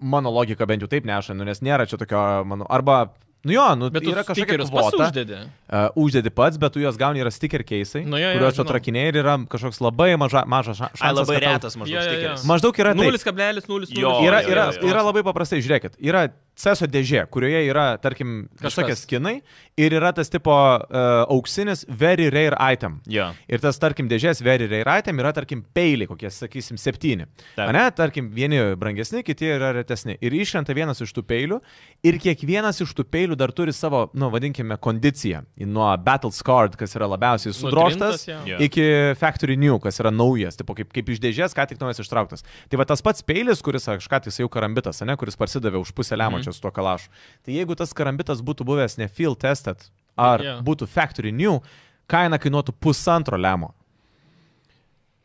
mano logika bent jau taip neša, nu, nes nėra čia tokio, mano, arba... Nu jo, nu, bet yra kažkokia kvota, uždedi. Uh, uždedi pats, bet tu juos gauni, yra sticker keisai, nu, ja, ja, kuriuos atrakiniai ir yra kažkoks labai maža, mažas šansas. Ai, labai retas maždaug ja, ja, ja. Stickeris. Maždaug yra taip. nulis kablelis nulis nulis. Jo, yra, yra, ja, ja, ja. Yra labai paprastai, žiūrėkit, yra C S O dėžė, kurioje yra, tarkim, kažkokie skinai ir yra tas tipo uh, auksinis very rare item. Ja. Ir tas, tarkim, dėžės very rare item yra, tarkim, peiliai, kokie, sakysim, septyni. Taip. Ane, tarkim, vieni brangesni, kiti yra retesni. Ir išrenta vienas iš tų peilių ir kiekvienas iš tų peilių dar turi savo, nu, vadinkime, kondiciją. Nuo Battle Scarred, kas yra labiausiai sudroštas, ja. Iki Factory New, kas yra naujas, tipo, kaip, kaip iš dėžės, ką tik naujas ištrauktas. Tai va tas pats peilis, kuris, kažką tai jau karambitas, ane, kuris parsidavė už pusę lemo mm. čia su tuo kalašu. Tai jeigu tas karambitas būtų buvęs ne field tested, ar yeah. būtų Factory New, kaina kainuotų pusantro lemo.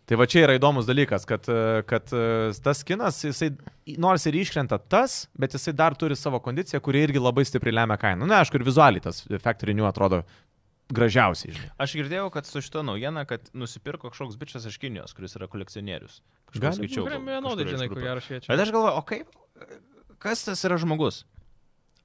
Tai va čia yra įdomus dalykas, kad, kad tas kinas, jisai nors ir iškrenta tas, bet jisai dar turi savo kondiciją, kuri irgi labai stipriai lemia kainą. Na, aišku, ir vizualiai tas Factory New atrodo gražiausiai. Žinai. Aš girdėjau, kad su šito naujiena, kad nusipirko kažkoks bičias iš Kinijos, kuris yra kolekcionierius. Kažkas skaičiau. Bet aš galvoju, o kaip... Kas tas yra žmogus?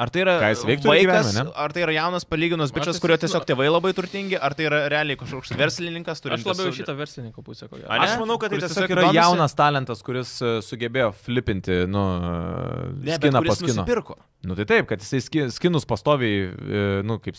Ar tai yra vaikas, gyvenime, ar tai yra jaunas palyginus bičias, kurio tiesiog tėvai labai turtingi, ar tai yra realiai kažkoks verslininkas? Aš labiau šitą verslininko pusę, ko gero. Aš manau, kad tai tiesiog yra domisi... jaunas talentas, kuris sugebėjo flipinti, nu, ne, skiną pas skino. Nusipirko. Nu tai taip, kad jisai skinus pastoviai, nu, kaip,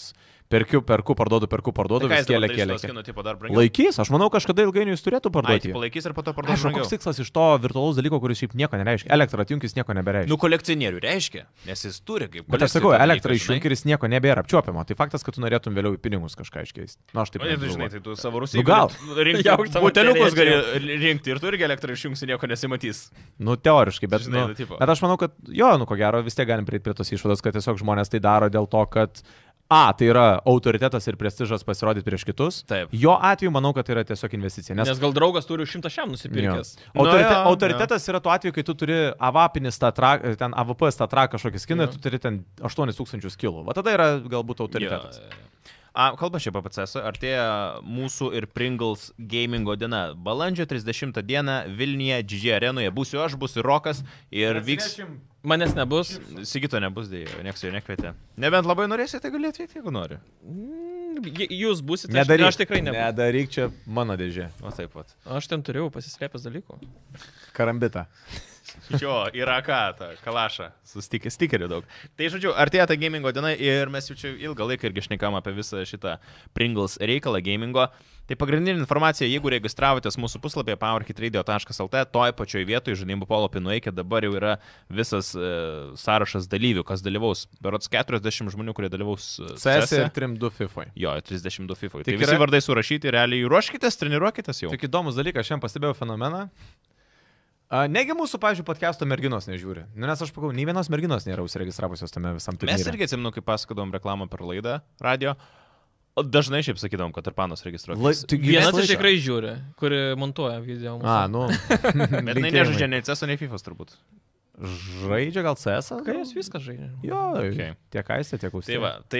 Perkiu, perku, parduodu, perku, parduodu, tai vis kėlė, kėlė. Skinu, tipo, laikys, aš manau, kažkada ilgainiui jūs turėtų parduoti. Ai, palaikys ir po to parduodu. Aš koks tikslas iš to virtualaus dalyko, kuris šiaip nieko nereiškia. Elektra atjungis nieko nebereiškia. Nu, kolekcionierių reiškia, nes jis turi kaip. Bet aš sakau, elektra išjungis nieko nebėra apčiuopiama. Tai faktas, kad tu norėtum vėliau į pinigus kažką iškeisti. Na, aš taip nežinau. Žinai, tai tu savo rusiją. Nu, gal. Rinkti buteliukus gali rinkti ir tu irgi elektrą išjungsi, nieko nesimatys. Nu, teoriškai, bet žinai, nu, bet aš manau, kad jo, nu ko gero, vis tiek galim prieiti prie tos išvados, kad tiesiog žmonės tai daro dėl to, kad A, tai yra autoritetas ir prestižas pasirodyti prieš kitus. Taip. Jo atveju manau, kad tai yra tiesiog investicija. Nes, nes gal draugas turi šimtą šiam nusipirkęs. Autorite, no, autoritetas no. yra tuo atveju, kai tu turi avapinį statra, ten A V P statra kažkokį skiną, no. tu turi ten aštuonis tūkstančius kilų. Va tada yra galbūt autoritetas. Jo, jo. A, kalba šiaip apie C S, artėja mūsų ir Pringles gamingo diena. balandžio trisdešimtą dieną Vilniuje, G G arenoje. Būsiu aš, būsiu Rokas ir vyks... Manęs nebus. Sigito nebus, dėjo, nieks jo nekvietė. Nebent labai norėsi, tai gali atvykti, jeigu nori. Jūs būsite, nedaryk, aš tikrai nebūsiu. Nedaryk, čia mano dėžė. O taip pat. Aš ten turėjau pasislėpęs dalykų. Karambitą. Jo, yra ką, ta kalaša, su stikeriu daug. Tai žodžiu, artėja ta gamingo diena ir mes jau čia ilgą laiką irgi šnekam apie visą šitą Pringles reikalą gamingo. Tai pagrindinė informacija, jeigu registravotės mūsų puslapyje powerhit radio taškas lt, toj pačioj vietoj žaidimų polapį nueikė, dabar jau yra visas e, sąrašas dalyvių, kas dalyvaus. Berods keturiasdešimt žmonių, kurie dalyvaus C S ir trisdešimt du FIFA. Jo, trisdešimt du FIFA. Tai visi yra... vardai surašyti, realiai ruoškitės, treniruokitės jau. Tik įdomus dalykas, šiandien pastebėjau fenomeną. Negi mūsų, pavyzdžiui, podcast'o merginos nežiūri. Nu, nes aš pakau, nei vienos merginos nėra užsiregistravusios tame visam turnyre. Mes irgi atsimenu, kai pasakodom reklamą per laidą radio. Dažnai šiaip sakydom, kad ir panos registruotis. Vienas iš tikrai žiūri, kuri montuoja video mūsų. A, nu. Bet jinai nežaidžia nei C S, nei FIFA turbūt. Žaidžia gal C S? Kai jis viską žaidžia. Jo, okay. Tiek aistė, tiek austė. Tai va, tai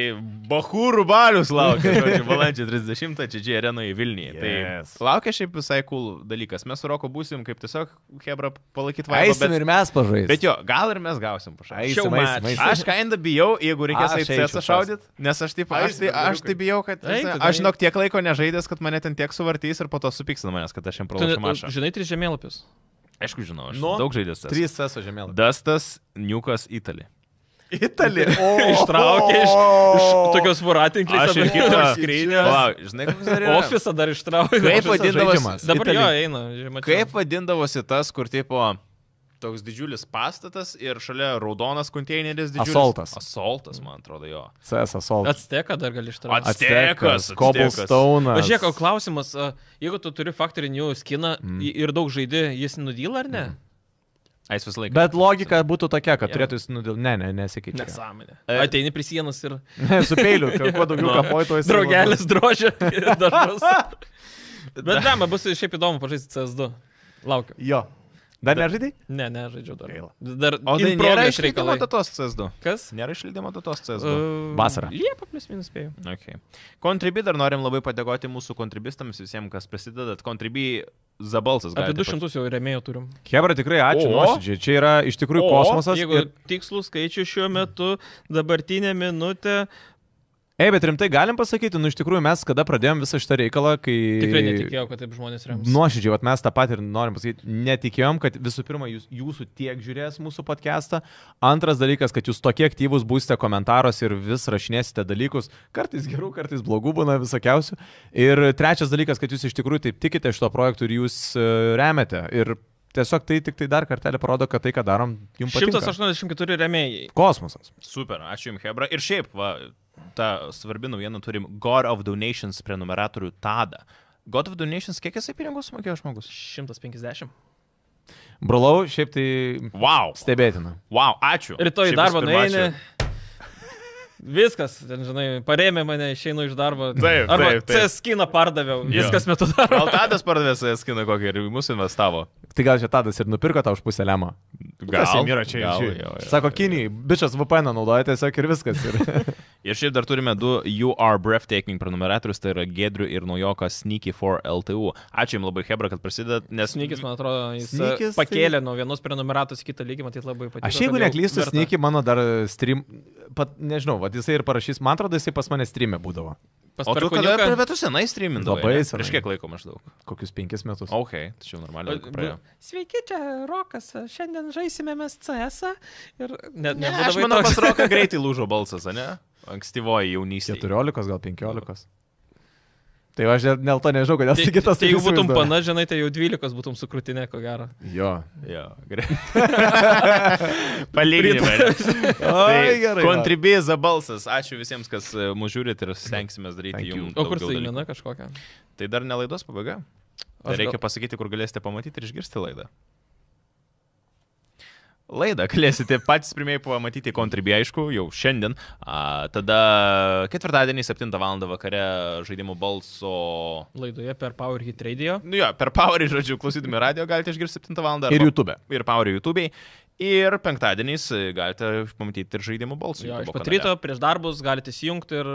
bahūrų balius laukia, žodžiu, balandžio trisdešimtą G G arenoje Vilniuje. Yes. Tai laukia šiaip visai cool dalykas. Mes su Roku būsim kaip tiesiog hebra palakyti vaibą. Aisim bet, ir mes pažaisim. Bet jo, gal ir mes gausim pažaisim. Aš kinda bijau, jeigu reikės C S šaudyt, nes aš taip, aš tai, aš tai bijau, kad Eik, aš žinok tiek laiko nežaidęs, kad mane ten tiek suvartys ir po to supyks ant manęs, kad aš jam pralaušiu mačą. Žinai, tris žemėlapius. Aišku, žinau, aš nu, daug žaidės tas. Trys seso žemėlą. Dastas, Niukas, Italija. Italija? O, ištraukė iš, iš tokios voratinklės. Aš ir kitą skrynę. Žinai, kaip dar yra. Ofisą dar ištraukė. Kaip vadindavosi, dabar jo, eina, kaip vadindavosi tas, kur tipo... Toks didžiulis pastatas ir šalia raudonas konteineris didžiulis. Asoltas. Asoltas, man atrodo, jo. C S Asoltas. Acteka dar gali ištraukti. Actekas, Cobblestone'as. Žiūrėk, o klausimas, jeigu tu turi Factory New skiną mm. ir daug žaidi, jis nudyla ar ne? Mm. Ais vis laiką. Bet logika būtų tokia, kad yeah. turėtų jis nudyla. Ne, ne, nesikeičia. Nesąmonė. Ateini prie sienos ir... Su peiliu, kuo daugiau kapoj, to jis... Draugelis drožia ir dažas. Bet ne, man bus šiaip įdomu pažaisti C S du. Laukiu. Jo. Dar nežaidai? Ne, nežaidžiau dar. dar o tai nėra išleidimo datos C S du? Kas? Nėra išleidimo datos C S du? Vasara. Uh, Liepa plus minus spėjau. Okay. Contribui dar norim labai padėkoti mūsų kontribistams visiems, kas prisidedat. Contribui zabalsas. Apie du šimtus jau remėjo turim. Hebra, tikrai ačiū nuoširdžiai. Čia yra iš tikrųjų o, kosmosas. Jeigu ir... tikslų skaičių šiuo metu, dabartinė minutė. Ei, bet rimtai galim pasakyti, nu iš tikrųjų mes kada pradėjom visą šitą reikalą, kai... Tikrai netikėjau, kad taip žmonės rems. Nuoširdžiai, vat mes tą patį ir norim pasakyti, netikėjom, kad visų pirma jūs, jūsų tiek žiūrės mūsų podcastą, antras dalykas, kad jūs tokie aktyvūs būsite komentaros ir vis rašinėsite dalykus, kartais gerų, kartais blogų būna visokiausių, ir trečias dalykas, kad jūs iš tikrųjų taip tikite šito projektu ir jūs remiate, ir... Tiesiog tai tik tai dar kartelį parodo, kad tai, ką darom, jums patinka. šimtas aštuoniasdešimt keturi remėjai. Kosmosas. Super, ačiū jums, Hebra. Ir šiaip, va, tą svarbi naujieną turim God of Donations prenumeratorių Tadą. God of Donations, kiek jisai pinigus sumokėjo žmogus? šimtas penkiasdešimt. Brolau, šiaip tai wow. Stebėtina. Wow, ačiū. Rytoj į darbą nueini. Viskas, ten, žinai, parėmė mane, išeinu iš darbo. Taip, arba taip, taip. C S skiną pardaviau, jo. Viskas metu daro. Gal Tadas pardavė C S skiną kokį ir mūsų investavo. Tai gal čia Tadas ir nupirko tau už pusę lemą. Gal, yra čia gal, jo, jo, sako, Kinijai, bičias V P N naudoja tiesiog ir viskas. Ir... ir šiaip dar turime du You Are Breathtaking prenumeratorius, tai yra Gedrių ir naujoką Sneaky four L T U. Ačiū jums labai, Hebra, kad prasidedat, nes... Sneakys, man atrodo, jis Sneakys, pakėlė tai... nuo vienos prenumeratos į kitą lygį, matyt labai patiko. Aš jeigu neklystu, Sneaky mano dar stream... Pat, nežinau, vat jisai ir parašys, man atrodo, jisai pas mane streamė būdavo. Pas o tu kada per vietus senai streamindavai? Labai senai. Prieš kiek laiko maždaug? Kokius penkis metus. Ok, tačiau normaliai praėjo. Sveiki, čia Rokas, šiandien žaisime mes C S ir... Net ne, nebūdavai toks. Aš manau, pas Roką greitai lūžo balsas, ne? Ankstyvoji jaunystė. keturiolikos gal penkiolikos. Tai aš dėl to nežinau, kodėl tai kitas. Tai jau būtum pana, žinai, tai jau dvylikos būtum su krūtine, ko gero. Jo. Jo, gerai. Palyginimai. Oi, gerai. Kontribėza balsas. Ačiū visiems, kas mūsų žiūrit ir stengsime daryti jums. O kur tai lina kažkokia? Tai dar nelaidos pabaiga. Tai reikia pasakyti, kur galėsite pamatyti ir išgirsti laidą. Laidą galėsite patys pirmieji pamatyti Contribui, aišku, jau šiandien. A, tada ketvirtadienį septintą valandą vakare žaidimų balso... Laidoje per Powerhit Radio. Nu jo, per Powerhit, žodžiu, klausydami radio galite išgirsti septintą valandą. Arba... Ir YouTube. Ir Power YouTube'ai. Ir penktadieniais galite pamatyti ir žaidimų balsų. Jo, iš pat ryto prieš darbus galite įsijungti ir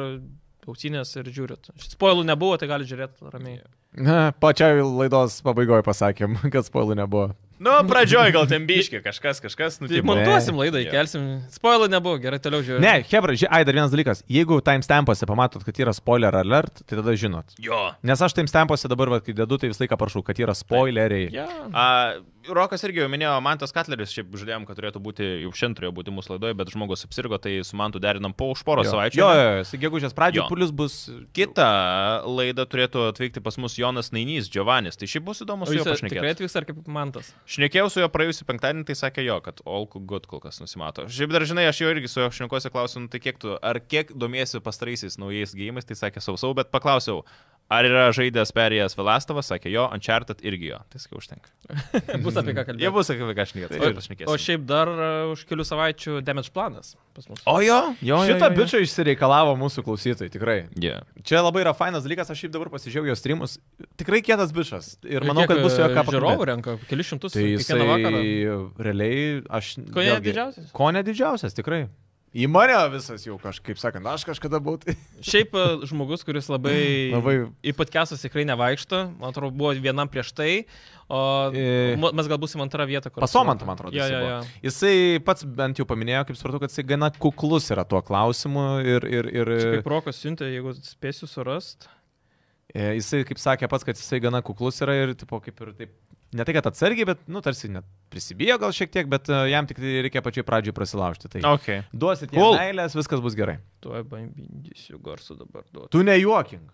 ausinės ir žiūrit. Spoilų nebuvo, tai galite žiūrėti ramiai. Na, pačiai laidos pabaigoje pasakėm, kad spoilų nebuvo. Nu, pradžioj gal ten biški, kažkas, kažkas. Nu, tai montuosim laidą, įkelsim. Spoilų nebuvo, gerai, toliau žiūrėjau. Ne, hebra, ži... ai, dar vienas dalykas. Jeigu timestampose pamatot, kad yra spoiler alert, tai tada žinot. Jo. Nes aš timestampose dabar, va, kai dedu, tai visą laiką paršau, kad yra spoileriai. Ja. A, Rokas irgi jau minėjo, Mantas Katleris, šiaip žadėjom, kad turėtų būti, jau šiandien turėjo būti mūsų laidoje, bet žmogus apsirgo, tai su Mantu derinam po už porą savaičių. Jo, jo, jo, gegužės pradžioje pulius bus. Kita laida turėtų atvykti pas mus Jonas Nainys, Giovanis. Tai šiaip bus įdomu su juo pašnekėti. Tikrai atvyks ar kaip Mantas? Šnekėjau su jo praėjusį penktadienį, tai sakė jo, kad all good kol kas nusimato. Šiaip dar žinai, aš jo irgi su jo šnekuose klausiu, nu, tai kiek tu, ar kiek domiesi pastaraisiais naujais gėjimais, tai sakė sausau, bet paklausiau, ar yra žaidęs perėjęs Velastavas, sakė jo, Uncharted irgi jo, tai sakai užtenka. Bus apie ką kalbėti. Jie bus apie ką šnekėti. O šiaip dar uh, už kelių savaičių Damage planas pas mus. O jo, jo šitą bičą išsireikalavo mūsų klausytojai, tikrai. Yeah. Čia labai yra fainas dalykas, aš šiaip dabar pasižiūrėjau jo streamus. Tikrai kietas bičas ir manau, kad bus jo ką pakalbėti. Žiūrovų renka kelius šimtus tai kiekvieną vakarą. Realiai aš... Ko ne didžiausias? Ko ne didžiausias, tikrai. Į mane visas jau kažkaip sakant, aš kažkada būtų. Šiaip žmogus, kuris labai, labai... į podcastus tikrai nevaikšto, man atrodo, buvo vienam prieš tai, o e... mes gal būsim antrą vietą. Pasomantą, man atrodo, ja, jis ja, ja. Buvo. Jisai pats bent jau paminėjo, kaip supratau, kad jisai gana kuklus yra tuo klausimu ir... ir, ir... Kaip Rokas siuntė, jeigu spėsiu surast. E, jisai, kaip sakė pats, kad jisai gana kuklus yra ir tipo kaip ir taip... Ne tai, kad atsargiai, bet, nu, tarsi net prisibijo gal šiek tiek, bet uh, jam tik reikia pačiai pradžiai prasilaužti. Tai okay. Duosit cool. Jam meilės, viskas bus gerai. Tuoj bandysiu garsu dabar duoti. Tu nejuoking.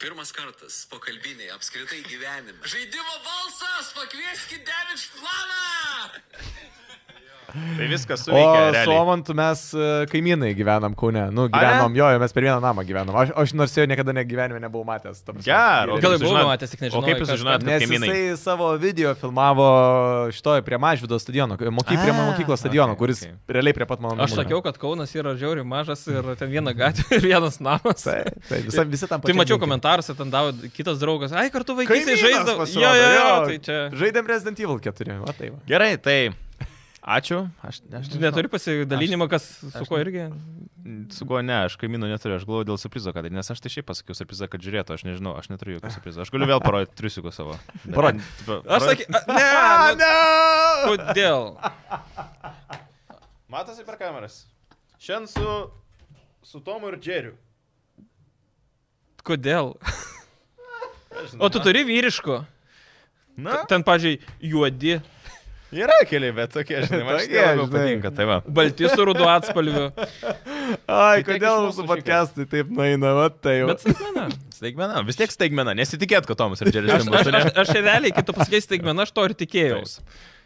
Pirmas kartas pokalbiniai, apskritai gyvenime. Žaidimo balsas, pakvieskit Damage planą! Tai viskas suveikia, realiai. O su Omantu mes kaimynai gyvenam Kaune. Nu, gyvenom jo, mes per vieną namą gyvenom. Aš, aš nors jau niekada ne gyvenime nebuvau matęs. Gerai, gal jau buvau matęs, tik nežinau. O kaip jūs sužinojot, kad kaimynai? Nes jisai savo video filmavo šitoje prie Mažvydo stadiono, moky, prie mokyklos stadiono, okay, kuris okay. Realiai prie pat mano namų. Aš sakiau, kad Kaunas yra žiauriai mažas ir ten viena gatvė ir vienas namas. Tai, tai visa, visi tam pačiam. Tai mačiau komentaruose, ten davo kitas draugas. Ai, kartu vaikysai žaidėm. Jo, jo, jo, tai čia. Žaidėm Resident Evil keturi. Va, tai va. Gerai, tai... Ačiū. Aš, aš tu neturi pasidalinimo, kas su kuo irgi? Su kuo ne, aš kaimynų neturiu, aš galvoju dėl surprizo, kad, nes aš tai šiaip pasakiau surprizą, kad žiūrėtų, aš nežinau, aš neturiu jokio surprizo. Aš galiu vėl parodyti triusiuko savo. Parodyti. Aš sakiau, ne, ne. Kodėl? Matosi per kameras. Šiandien su, su Tomu ir Džeriu. Kodėl? O tu turi vyriško? Na? Ten, pažiūrėjau, juodi. Yra keliai, bet tokie, žinai, man šitie labiau patinka, tai va. Balti su rudu atspalviu. Ai, kodėl mūsų podcastai taip naina, va, tai jau. Bet staigmena. Staigmena, vis tiek staigmena, nesitikėt, kad Tomas ir Džeris nebus. Aš, aš, aš realiai, kai tu pasakai staigmena, aš to ir tikėjaus.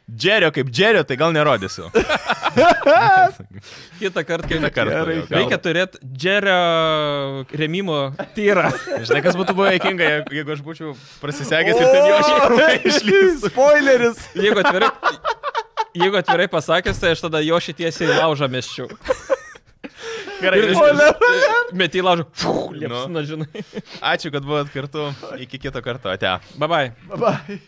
Džerio kaip Džerio, tai gal nerodysiu. Kitą kartą. Kitą kartą. Reikia turėti Džerio remimo tyrą. Žinai, kas būtų buvo jėkinga, jeigu aš būčiau prasisegęs ir ten jo išlys. Spoileris. Jeigu atvirai, jeigu atvirai pasakęs, tai aš tada jo šitiesiai laužą meščiau. Gerai, metį laužą. Liepsna, žinai. Ačiū, kad buvot kartu. Iki kito karto. Ate. Bye bye. Bye bye.